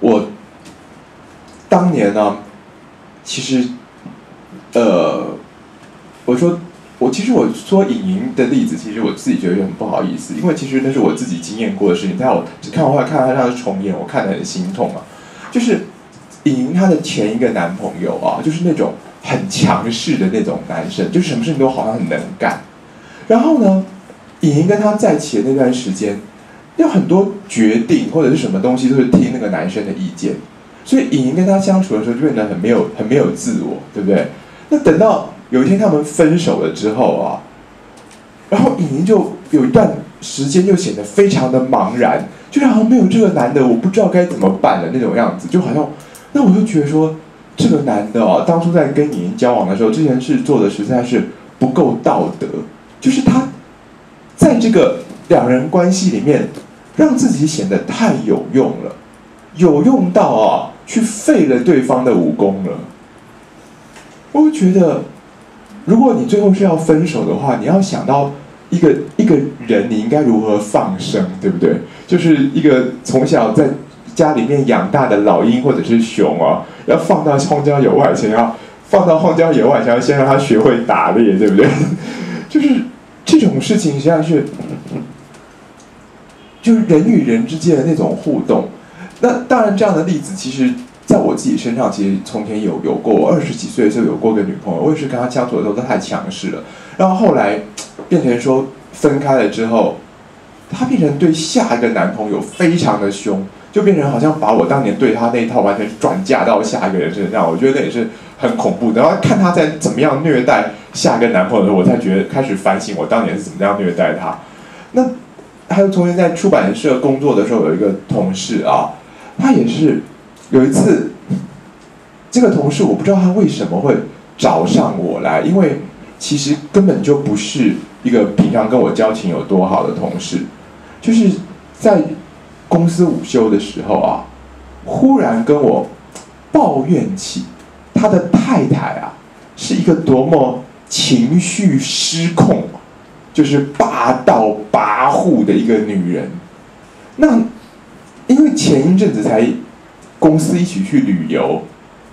我当年呢，其实我说尹莹的例子，其实我自己觉得很不好意思，因为其实那是我自己经验过的事情。但我看她重演，我看得很心痛啊。就是尹莹她的前一个男朋友啊，就是那种很强势的那种男生，就什么事情都好像很能干。然后呢，尹莹跟他在一起的那段时间，有很多决定或者是什么东西都是听那个男生的意见，所以尹莹跟他相处的时候就变得很没有自我，对不对？那等到 有一天他们分手了之后啊，然后尹莹就有一段时间就显得非常的茫然，就好像没有这个男的，我不知道该怎么办的那种样子，就好像，那我就觉得说，这个男的啊，当初在跟尹莹交往的时候，这件事做的实在是不够道德，就是他在这个两人关系里面，让自己显得太有用了，有用到啊，去废了对方的武功了，我觉得。 如果你最后是要分手的话，你要想到一个人，你应该如何放生，对不对？就是一个从小在家里面养大的老鹰或者是熊啊，要放到荒郊野外前，要先让它学会打猎，对不对？就是这种事情实际上是，就是人与人之间的那种互动。那当然，这样的例子其实。 在我自己身上，其实从前有过，我20几岁的时候有过个女朋友，我也是跟她相处的时候，她太强势了，然后后来变成说分开了之后，她变成对下一个男朋友非常的凶，就变成好像把我当年对她那一套完全转嫁到下一个人身上，我觉得那也是很恐怖的。然后看她在怎么样虐待下一个男朋友的时候，我才觉得开始反省我当年是怎么样虐待她。那还有从前在出版社工作的时候，有一个同事啊，她也是。 有一次，这个同事我不知道他为什么会找上我来，因为其实根本就不是一个平常跟我交情有多好的同事，就是在公司午休的时候啊，忽然跟我抱怨起他的太太啊是一个多么情绪失控，就是霸道跋扈的一个女人。那因为前一阵子才。 公司一起去旅游，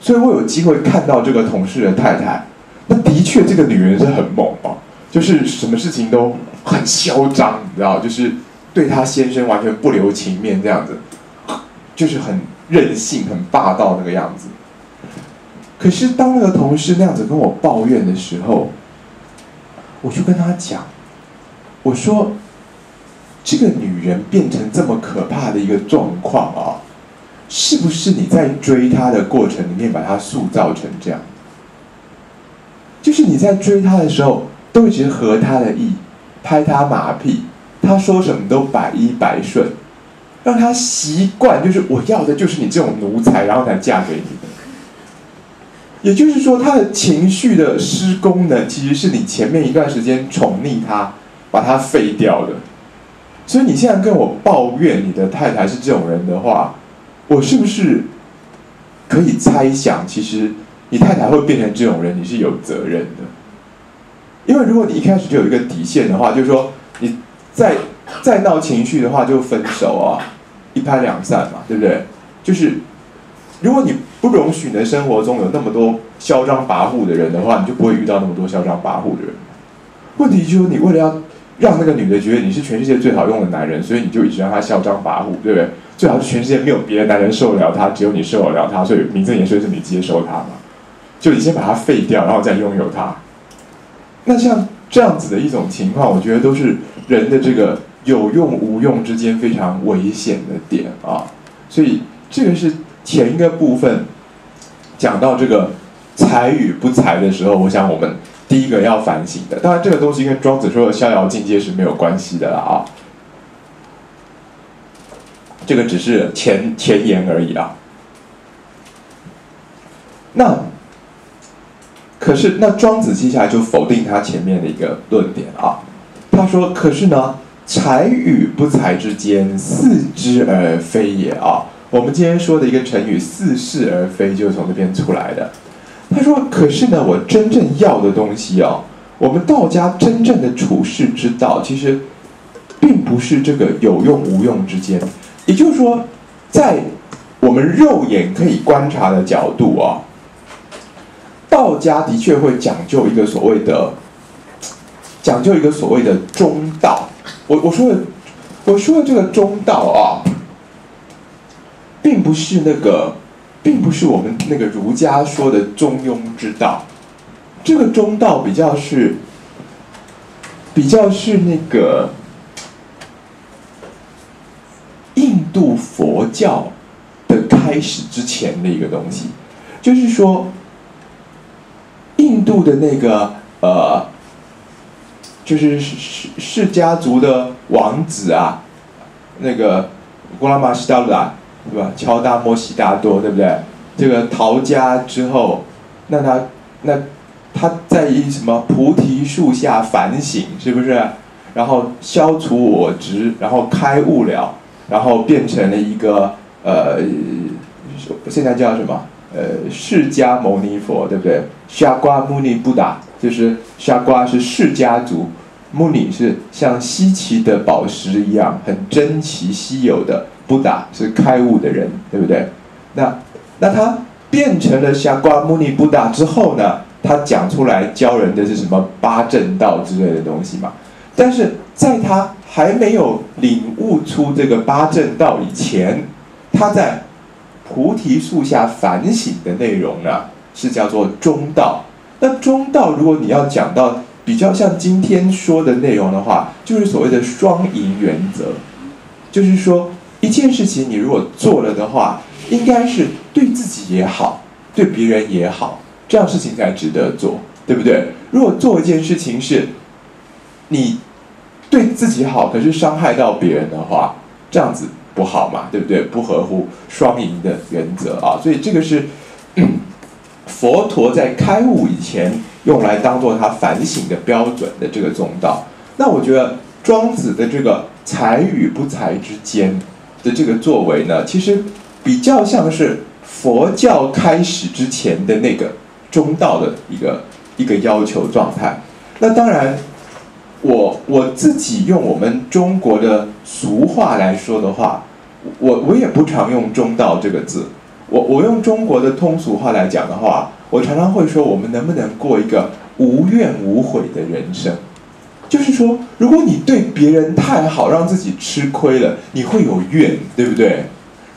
所以我有机会看到这个同事的太太。那的确，这个女人是很猛啊，就是什么事情都很嚣张，你知道，就是对她先生完全不留情面，这样子，就是很任性、很霸道那个样子。可是当那个同事那样子跟我抱怨的时候，我就跟他讲，我说，这个女人变成这么可怕的一个状况啊。是不是你在追他的过程里面把他塑造成这样？就是你在追他的时候，都一直合他的意，拍他马屁，他说什么都百依百顺，让他习惯就是我要的就是你这种奴才，然后才嫁给你。也就是说，他的情绪的失功能其实是你前面一段时间宠溺他，把他废掉的。所以你现在跟我抱怨你的太太是这种人的话，我是不是可以猜想，其实你太太会变成这种人，你是有责任的。因为如果你一开始就有一个底线的话，就是说你再闹情绪的话就分手啊，一拍两散嘛，对不对？就是如果你不容许你的生活中有那么多嚣张跋扈的人的话，你就不会遇到那么多嚣张跋扈的人。问题就是你为了要让那个女的觉得你是全世界最好用的男人，所以你就一直让她嚣张跋扈，对不对？最好是全世界没有别的男人受得了她，只有你受得了她，所以名正言顺是你接收她嘛。就你先把她废掉，然后再拥有她。那像这样子的一种情况，我觉得都是人的这个有用无用之间非常危险的点啊。所以这个是前一个部分讲到这个才与不才的时候，我想我们第一个要反省的，当然这个东西跟庄子说的逍遥境界是没有关系的啦啊，这个只是前言而已啊。可是庄子接下来就否定他前面的一个论点啊，他说可是呢，才与不才之间，似之而非也啊。我们今天说的一个成语似是而非就是从这边出来的。他说可是呢，我真正要的东西哦，我们道家真正的处世之道其实并不是这个有用无用之间，也就是说在我们肉眼可以观察的角度哦，道家的确会讲究一个所谓的中道。我说的这个中道啊，并不是我们那个儒家说的中庸之道。这个中道比较是那个印度佛教的开始之前的一个东西，就是说印度的那个就是释家族的王子啊，那个古拉玛西达鲁啊，对吧？乔达摩悉达多，对不对？这个逃家之后，那他在一什么菩提树下反省，是不是？然后消除我执，然后开悟了，然后变成了一个现在叫什么？释迦牟尼佛，对不对？夏瓜穆尼布达，就是夏瓜是释家族，穆尼是像稀奇的宝石一样很珍奇稀有的，布达是开悟的人，对不对？那他变成了夏瓜穆尼布达之后呢，他讲出来教人的是什么八正道之类的东西嘛。但是在他还没有领悟出这个八正道以前，他在菩提树下反省的内容呢，是叫做中道。那中道如果你要讲到比较像今天说的内容的话，就是所谓的双赢原则，就是说一件事情你如果做了的话，应该是对自己也好，对别人也好，这样事情才值得做，对不对？如果做一件事情是你对自己好，可是伤害到别人的话，这样子不好嘛，对不对？不合乎双赢的原则啊。所以这个是佛陀在开悟以前用来当做他反省的标准的这个中道。那我觉得庄子的这个才与不才之间的这个作为呢，其实比较像是佛教开始之前的那个中道的一个要求状态。那当然我自己用我们中国的俗话来说的话，我也不常用中道这个字。我用中国的通俗话来讲的话，我常常会说，我们能不能过一个无怨无悔的人生？就是说，如果你对别人太好，让自己吃亏了，你会有怨，对不对？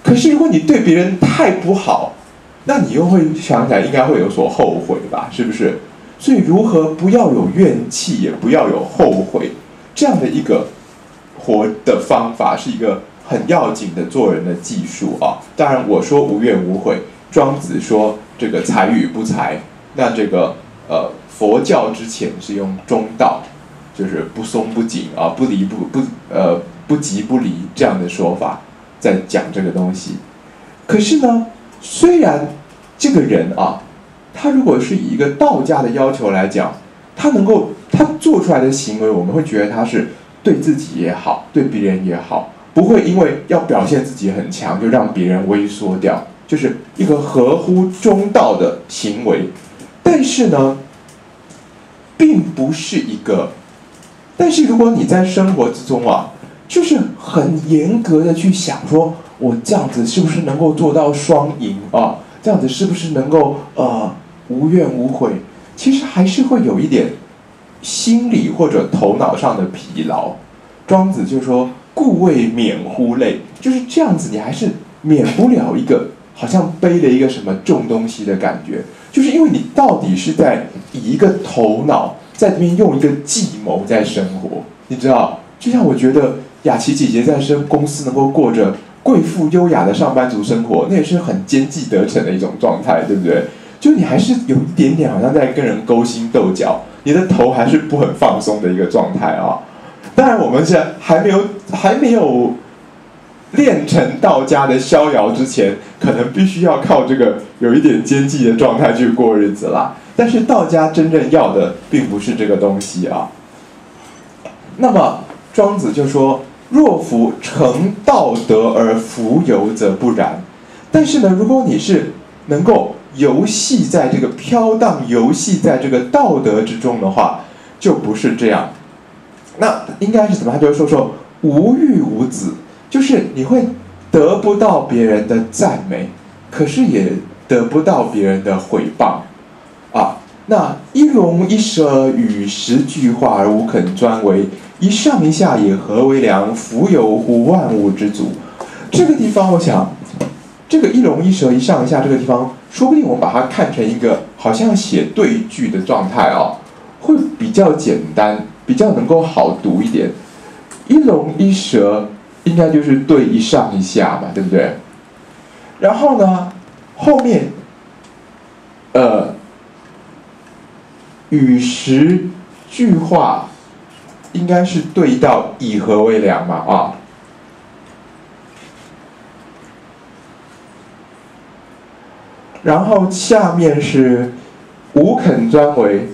可是如果你对别人太不好，那你又会想起来应该会有所后悔吧？是不是？所以如何不要有怨气，也不要有后悔，这样的一个活的方法，是一个很要紧的做人的技术啊。当然，我说无怨无悔，庄子说这个才与不才，那这个佛教之前是用中道，就是不松不紧啊，不急不离这样的说法，在讲这个东西。可是呢，虽然这个人啊，他如果是以一个道家的要求来讲，他做出来的行为，我们会觉得他是对自己也好，对别人也好，不会因为要表现自己很强就让别人微缩掉，就是一个合乎中道的行为。但是呢，并不是一个，但是如果你在生活之中啊，就是很严格的去想说，我这样子是不是能够做到双赢啊？这样子是不是能够无怨无悔？其实还是会有一点心理或者头脑上的疲劳。庄子就说故谓免乎累，就是这样子你还是免不了一个好像背了一个什么重东西的感觉，就是因为你到底是在以一个头脑在这边用一个计谋在生活，你知道，就像我觉得雅琪姐姐在公司能够过着贵妇优雅的上班族生活，那也是很奸计得逞的一种状态，对不对？就你还是有一点点好像在跟人勾心斗角，你的头还是不很放松的一个状态啊。当然，我们现在还没有练成道家的逍遥之前，可能必须要靠这个有一点奸计的状态去过日子啦。但是道家真正要的并不是这个东西啊。那么庄子就说：“若夫诚道德而浮游，则不然。”但是呢，如果你是能够游戏在这个飘荡，游戏在这个道德之中的话，就不是这样。那应该是怎么？他就说无欲无子，就是你会得不到别人的赞美，可是也得不到别人的回报啊。那一荣一奢，与十句话而无肯专为，一上一下也何为良？弗有乎万物之祖。这个地方，我想，这个一荣一奢一上一下这个地方，说不定我把它看成一个好像写对句的状态哦，会比较简单，比较能够好读一点。一龙一蛇应该就是对一上一下嘛，对不对？然后呢，后面，与十句话应该是对到以和为良嘛啊。然后下面是无肯专为，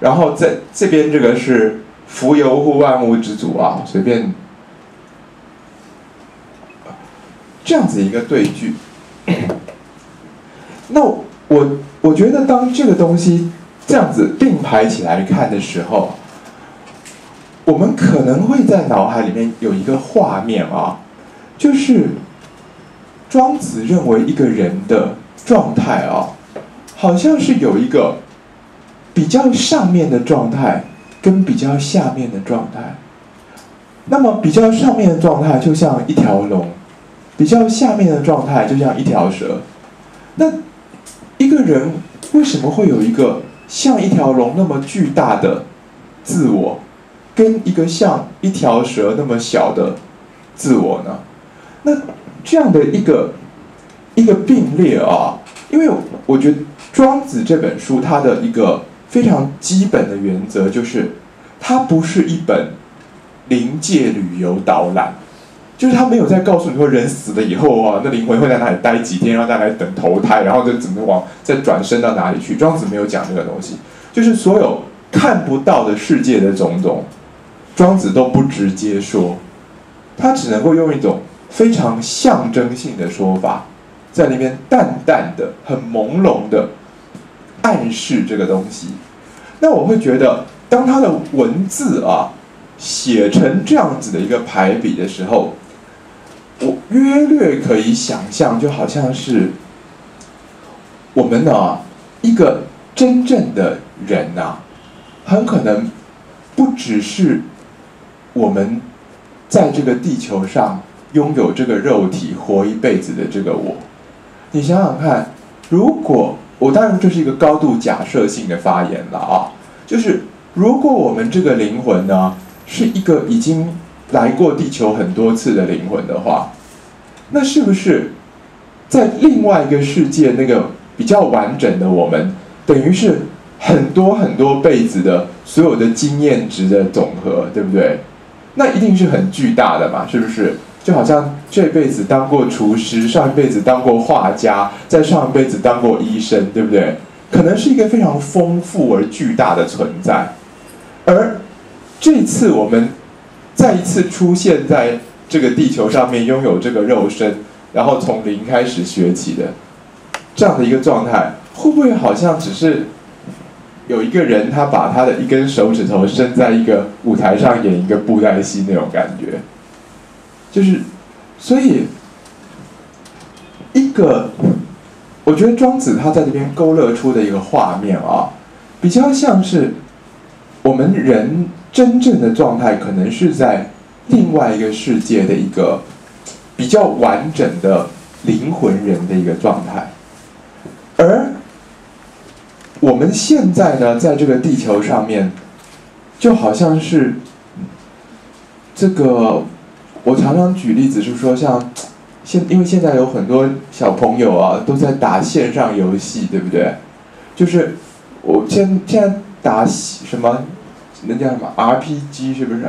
然后在这边这个是浮游乎万物之祖啊，随便这样子一个对句。那我觉得当这个东西这样子并排起来看的时候，我们可能会在脑海里面有一个画面啊，就是庄子认为一个人的状态啊，好像是有一个比较上面的状态跟比较下面的状态。那么比较上面的状态就像一条龙，比较下面的状态就像一条蛇。那一个人为什么会有一个像一条龙那么巨大的自我，跟一个像一条蛇那么小的自我呢？那这样的一个并列啊，因为我觉得庄子这本书它的一个非常基本的原则就是，它不是一本灵界旅游导览，就是它没有在告诉你说人死了以后啊，那灵魂会在哪里待几天，然后再来等投胎，然后就怎么再转身到哪里去。庄子没有讲这个东西，就是所有看不到的世界的种种，庄子都不直接说，他只能够用一种非常象征性的说法，在里面淡淡的、很朦胧的暗示这个东西。那我会觉得，当他的文字啊写成这样子的一个排比的时候，我约略可以想象，就好像是我们啊，一个真正的人啊，很可能不只是我们在这个地球上拥有这个肉体活一辈子的这个我。你想想看，如果我当然这是一个高度假设性的发言了啊，就是如果我们这个灵魂呢是一个已经来过地球很多次的灵魂的话，那是不是在另外一个世界那个比较完整的我们，等于是很多很多辈子的所有的经验值的总和，对不对？那一定是很巨大的嘛，是不是？就好像这辈子当过厨师，上一辈子当过画家，再上一辈子当过医生，对不对？可能是一个非常丰富而巨大的存在。而这次我们再一次出现在这个地球上面，拥有这个肉身，然后从零开始学起的这样的一个状态，会不会好像只是有一个人他把他的一根手指头伸在一个舞台上演一个布袋戏那种感觉？就是，所以一个，我觉得庄子他在这边勾勒出的一个画面啊，比较像是我们人真正的状态，可能是在另外一个世界的一个比较完整的灵魂人的一个状态，而我们现在呢，在这个地球上面，就好像是这个。我常常举例子是说，像因为现在有很多小朋友啊，都在打线上游戏，对不对？就是我现在打什么，那叫什么 RPG 是不是？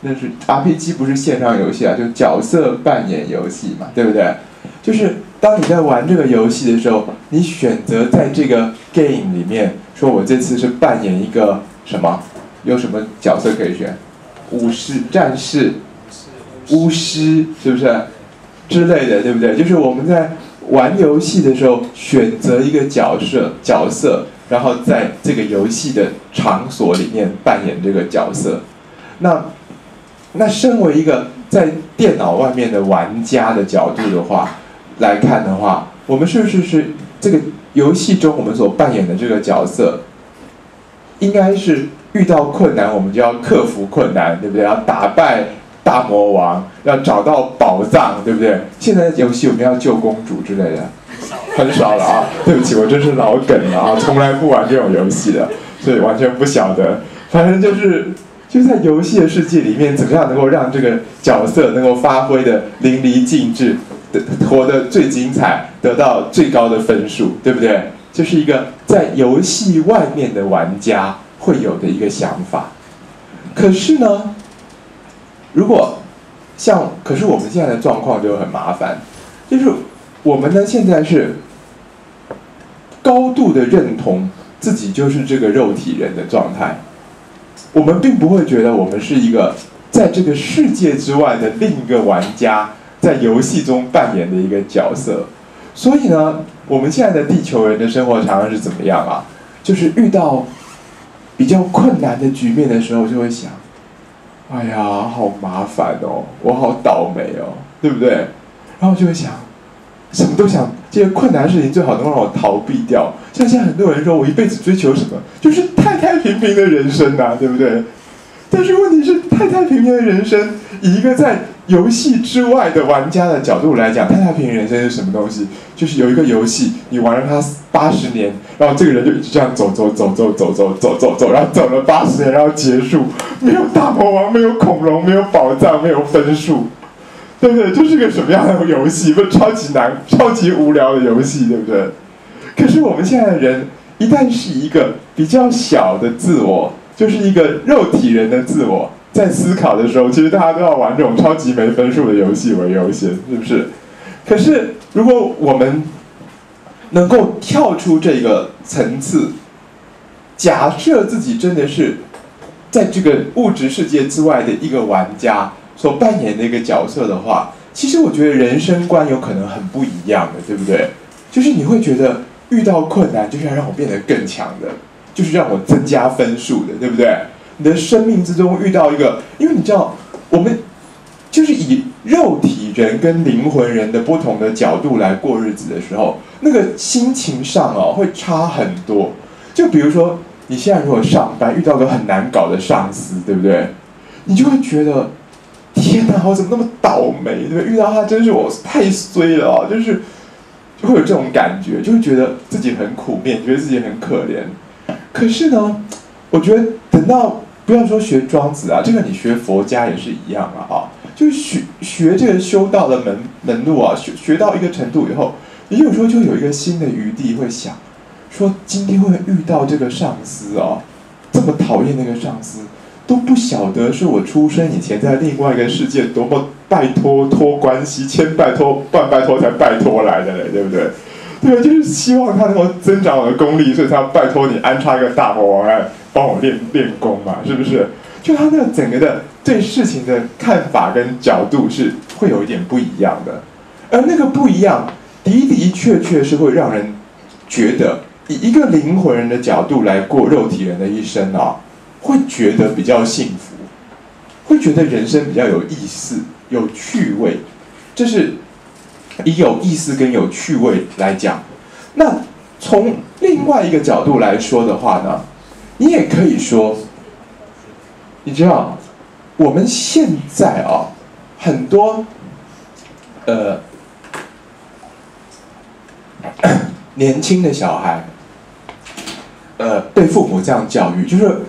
那是 RPG 不是线上游戏啊，就角色扮演游戏嘛，对不对？就是当你在玩这个游戏的时候，你选择在这个 game 里面，说我这次是扮演一个什么，有什么角色可以选？武士、战士。巫师是不是之类的，对不对？就是我们在玩游戏的时候，选择一个角色，然后在这个游戏的场所里面扮演这个角色。那身为一个在电脑外面的玩家的角度的话来看的话，我们是这个游戏中我们所扮演的这个角色，应该是遇到困难我们就要克服困难，对不对？要打败大魔王，要找到宝藏，对不对？现在游戏我们要救公主之类的，很少了啊！对不起，我真是老梗了啊，从来不玩这种游戏的，所以完全不晓得。反正就是在游戏的世界里面，怎么样能够让这个角色能够发挥的淋漓尽致，活得最精彩，得到最高的分数，对不对？就是一个在游戏外面的玩家会有的一个想法。可是呢？如果像，可是我们现在的状况就很麻烦，就是我们呢现在是高度的认同自己就是这个肉体人的状态，我们并不会觉得我们是一个在这个世界之外的另一个玩家，在游戏中扮演的一个角色。所以呢，我们现在的地球人的生活常常是怎么样啊？就是遇到比较困难的局面的时候，就会想。哎呀，好麻烦哦！我好倒霉哦，对不对？然后就会想，什么都想，这些困难事情最好能让我逃避掉。像现在很多人说，我一辈子追求什么，就是太平平的人生啊，对不对？但是问题是，太平平的人生，以一个在游戏之外的玩家的角度来讲，太平平人生是什么东西？就是有一个游戏，你玩了它80年，然后这个人就一直这样走，然后走了80年，然后结束，没有大魔王，没有恐龙，没有宝藏，没有分数，对不对？这是个什么样的游戏？不是超级难、超级无聊的游戏，对不对？可是我们现在的人，一旦是一个比较小的自我，就是一个肉体人的自我，在思考的时候，其实大家都要玩这种超级没分数的游戏为优先，是不是？可是如果我们能够跳出这个层次，假设自己真的是在这个物质世界之外的一个玩家所扮演的一个角色的话，其实我觉得人生观有可能很不一样的，对不对？就是你会觉得遇到困难就是要让我变得更强的，就是让我增加分数的，对不对？你的生命之中遇到一个，因为你知道我们就是以肉体人跟灵魂人的不同的角度来过日子的时候，那个心情上哦会差很多。就比如说你现在如果上班遇到个很难搞的上司，对不对？你就会觉得天哪，我怎么那么倒霉，对不对？遇到他真是我太衰了哦，就是就会有这种感觉，就会觉得自己很苦面，觉得自己很可怜。可是呢，我觉得等到不要说学庄子啊，这个你学佛家也是一样了啊。就是学这个修道的门路啊，学到一个程度以后，你有时候就有一个新的余地，会想说今天会遇到这个上司哦，这么讨厌那个上司，都不晓得是我出生以前在另外一个世界多么拜托托关系，千拜托万拜托才拜托来的嘞，对不对？对，就是希望他能够增长我的功力，所以他拜托你安插一个大魔王来帮我练功嘛，是不是？就他那整个的对事情的看法跟角度是会有一点不一样的，而那个不一样的的确确是会让人觉得，以一个灵魂人的角度来过肉体人的一生啊，会觉得比较幸福，会觉得人生比较有意思、有趣味，这是以有意思跟有趣味来讲。那从另外一个角度来说的话呢，你也可以说，你知道我们现在啊，很多年轻的小孩，被父母这样教育，就是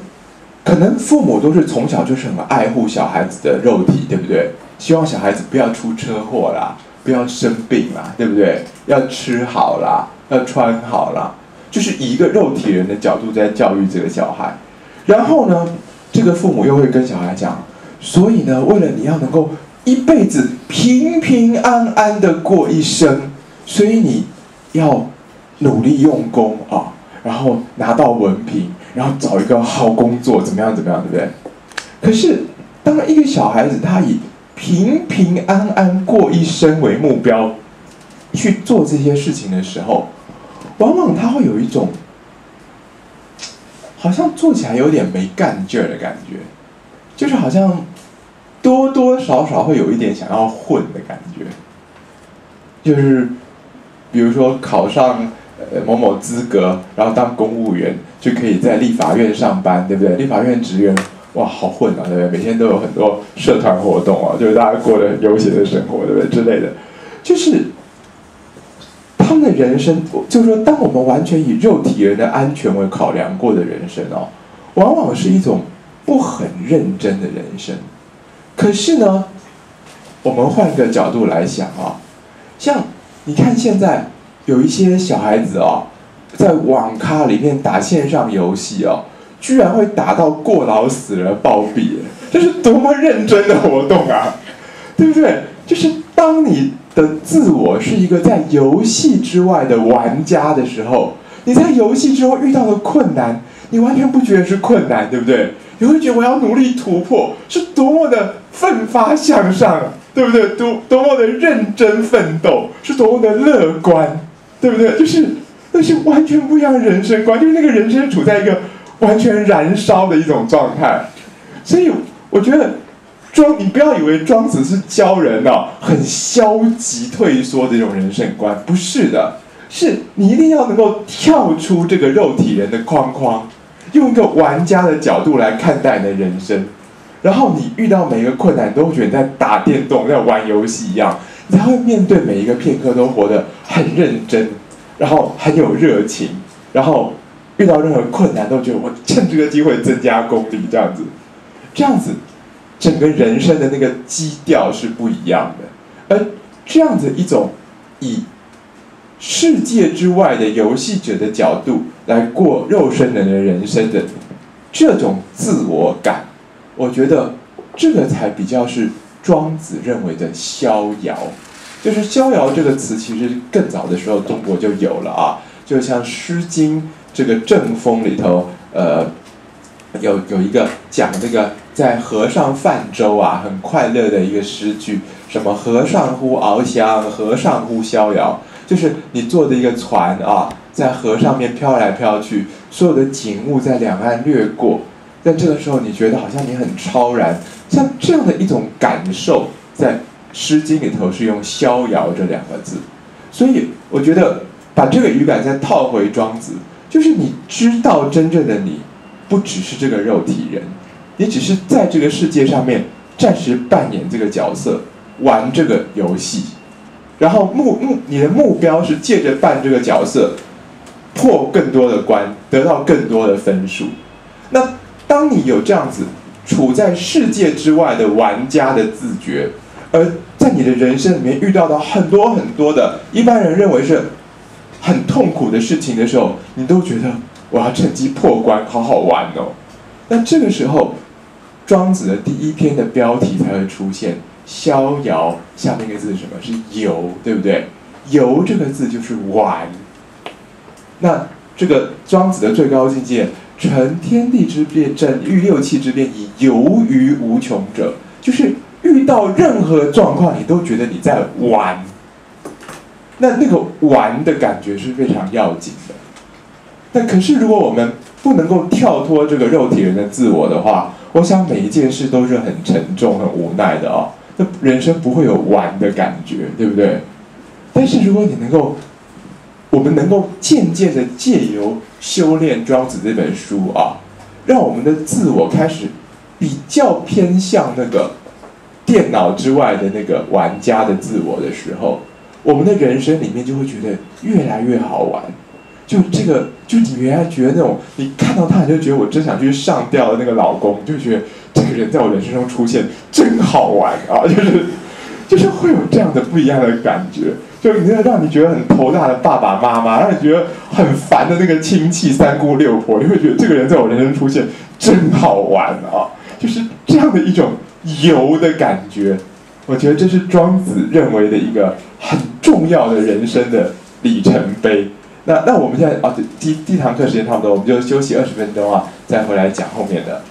可能父母都是从小就是很爱护小孩子的肉体，对不对？希望小孩子不要出车祸啦，不要生病啦，对不对？要吃好啦，要穿好啦，就是以一个肉体人的角度在教育这个小孩。然后呢，这个父母又会跟小孩讲，所以呢，为了你要能够一辈子平平安安的过一生，所以你要努力用功啊，然后拿到文凭，然后找一个好工作，怎么样怎么样，对不对？可是，当一个小孩子他以平平安安过一生为目标去做这些事情的时候，往往他会有一种好像做起来有点没干劲儿的感觉，就是好像多多少少会有一点想要混的感觉，就是比如说考上某某资格，然后当公务员就可以在立法院上班，对不对？立法院职员，哇，好混啊，对不对？每天都有很多社团活动啊，就是大家过得很悠闲的生活，对不对？之类的，就是他们的人生，就是说，当我们完全以肉体人的安全为考量过的人生哦，往往是一种不很认真的人生。可是呢，我们换个角度来想啊，像你看现在有一些小孩子哦，在网咖里面打线上游戏哦，居然会打到过劳死人暴毙，这是多么认真的活动啊，对不对？就是当你的自我是一个在游戏之外的玩家的时候，你在游戏之后遇到的困难，你完全不觉得是困难，对不对？你会觉得我要努力突破，是多么的奋发向上，对不对？多么的认真奋斗，是多么的乐观，对不对？就是那是完全不一样的人生观，就是那个人生处在一个完全燃烧的一种状态。所以我觉得你不要以为庄子是教人哦，很消极退缩的这种人生观，不是的，是你一定要能够跳出这个肉体人的框框，用一个玩家的角度来看待你的人生，然后你遇到每一个困难，你都会觉得你在打电动、在玩游戏一样，你才会面对每一个片刻都活得很认真，然后很有热情，然后遇到任何困难都觉得我趁这个机会增加功力，这样子。整个人生的那个基调是不一样的，而这样子一种以世界之外的游戏者的角度来过肉身人的人生的这种自我感，我觉得这个才比较是庄子认为的逍遥。就是逍遥这个词，其实更早的时候中国就有了啊，就像《诗经》这个《正风》里头，有一个讲这个在河上泛舟啊，很快乐的一个诗句，什么河上忽翱翔，河上忽逍遥，就是你坐的一个船啊，在河上面飘来飘去，所有的景物在两岸掠过，在这个时候你觉得好像你很超然，像这样的一种感受，在《诗经》里头是用逍遥这两个字。所以我觉得把这个语感再套回庄子，就是你知道真正的你不只是这个肉体人，你只是在这个世界上面暂时扮演这个角色，玩这个游戏，然后你的目标是借着扮这个角色破更多的关，得到更多的分数。那当你有这样子处在世界之外的玩家的自觉，而在你的人生里面遇到很多很多的一般人认为是很痛苦的事情的时候，你都觉得我要趁机破关，好好玩哦。那这个时候，庄子的第一篇的标题才会出现“逍遥”，下面一个字是什么？是游，对不对？游这个字就是玩。那这个庄子的最高境界，成天地之变，整育六气之变，以游于无穷者，就是遇到任何状况，你都觉得你在玩。那个玩的感觉是非常要紧的。那可是如果我们不能够跳脱这个肉体人的自我的话，我想每一件事都是很沉重、很无奈的哦。那人生不会有玩的感觉，对不对？但是如果你能够，我们能够渐渐的借由修炼庄子这本书啊，让我们的自我开始比较偏向那个电脑之外的那个玩家的自我的时候，我们的人生里面就会觉得越来越好玩。就你原来觉得那种，你看到他你就觉得我真想去上吊的那个老公，就觉得这个人在我人生中出现真好玩啊，就是会有这样的不一样的感觉。就你让你觉得很头大的爸爸妈妈，让你觉得很烦的那个亲戚三姑六婆，你会觉得这个人在我人生出现真好玩啊，就是这样的一种游的感觉。我觉得这是庄子认为的一个很重要的人生的里程碑。那我们现在第一堂课时间差不多，我们就休息20分钟啊，再回来讲后面的。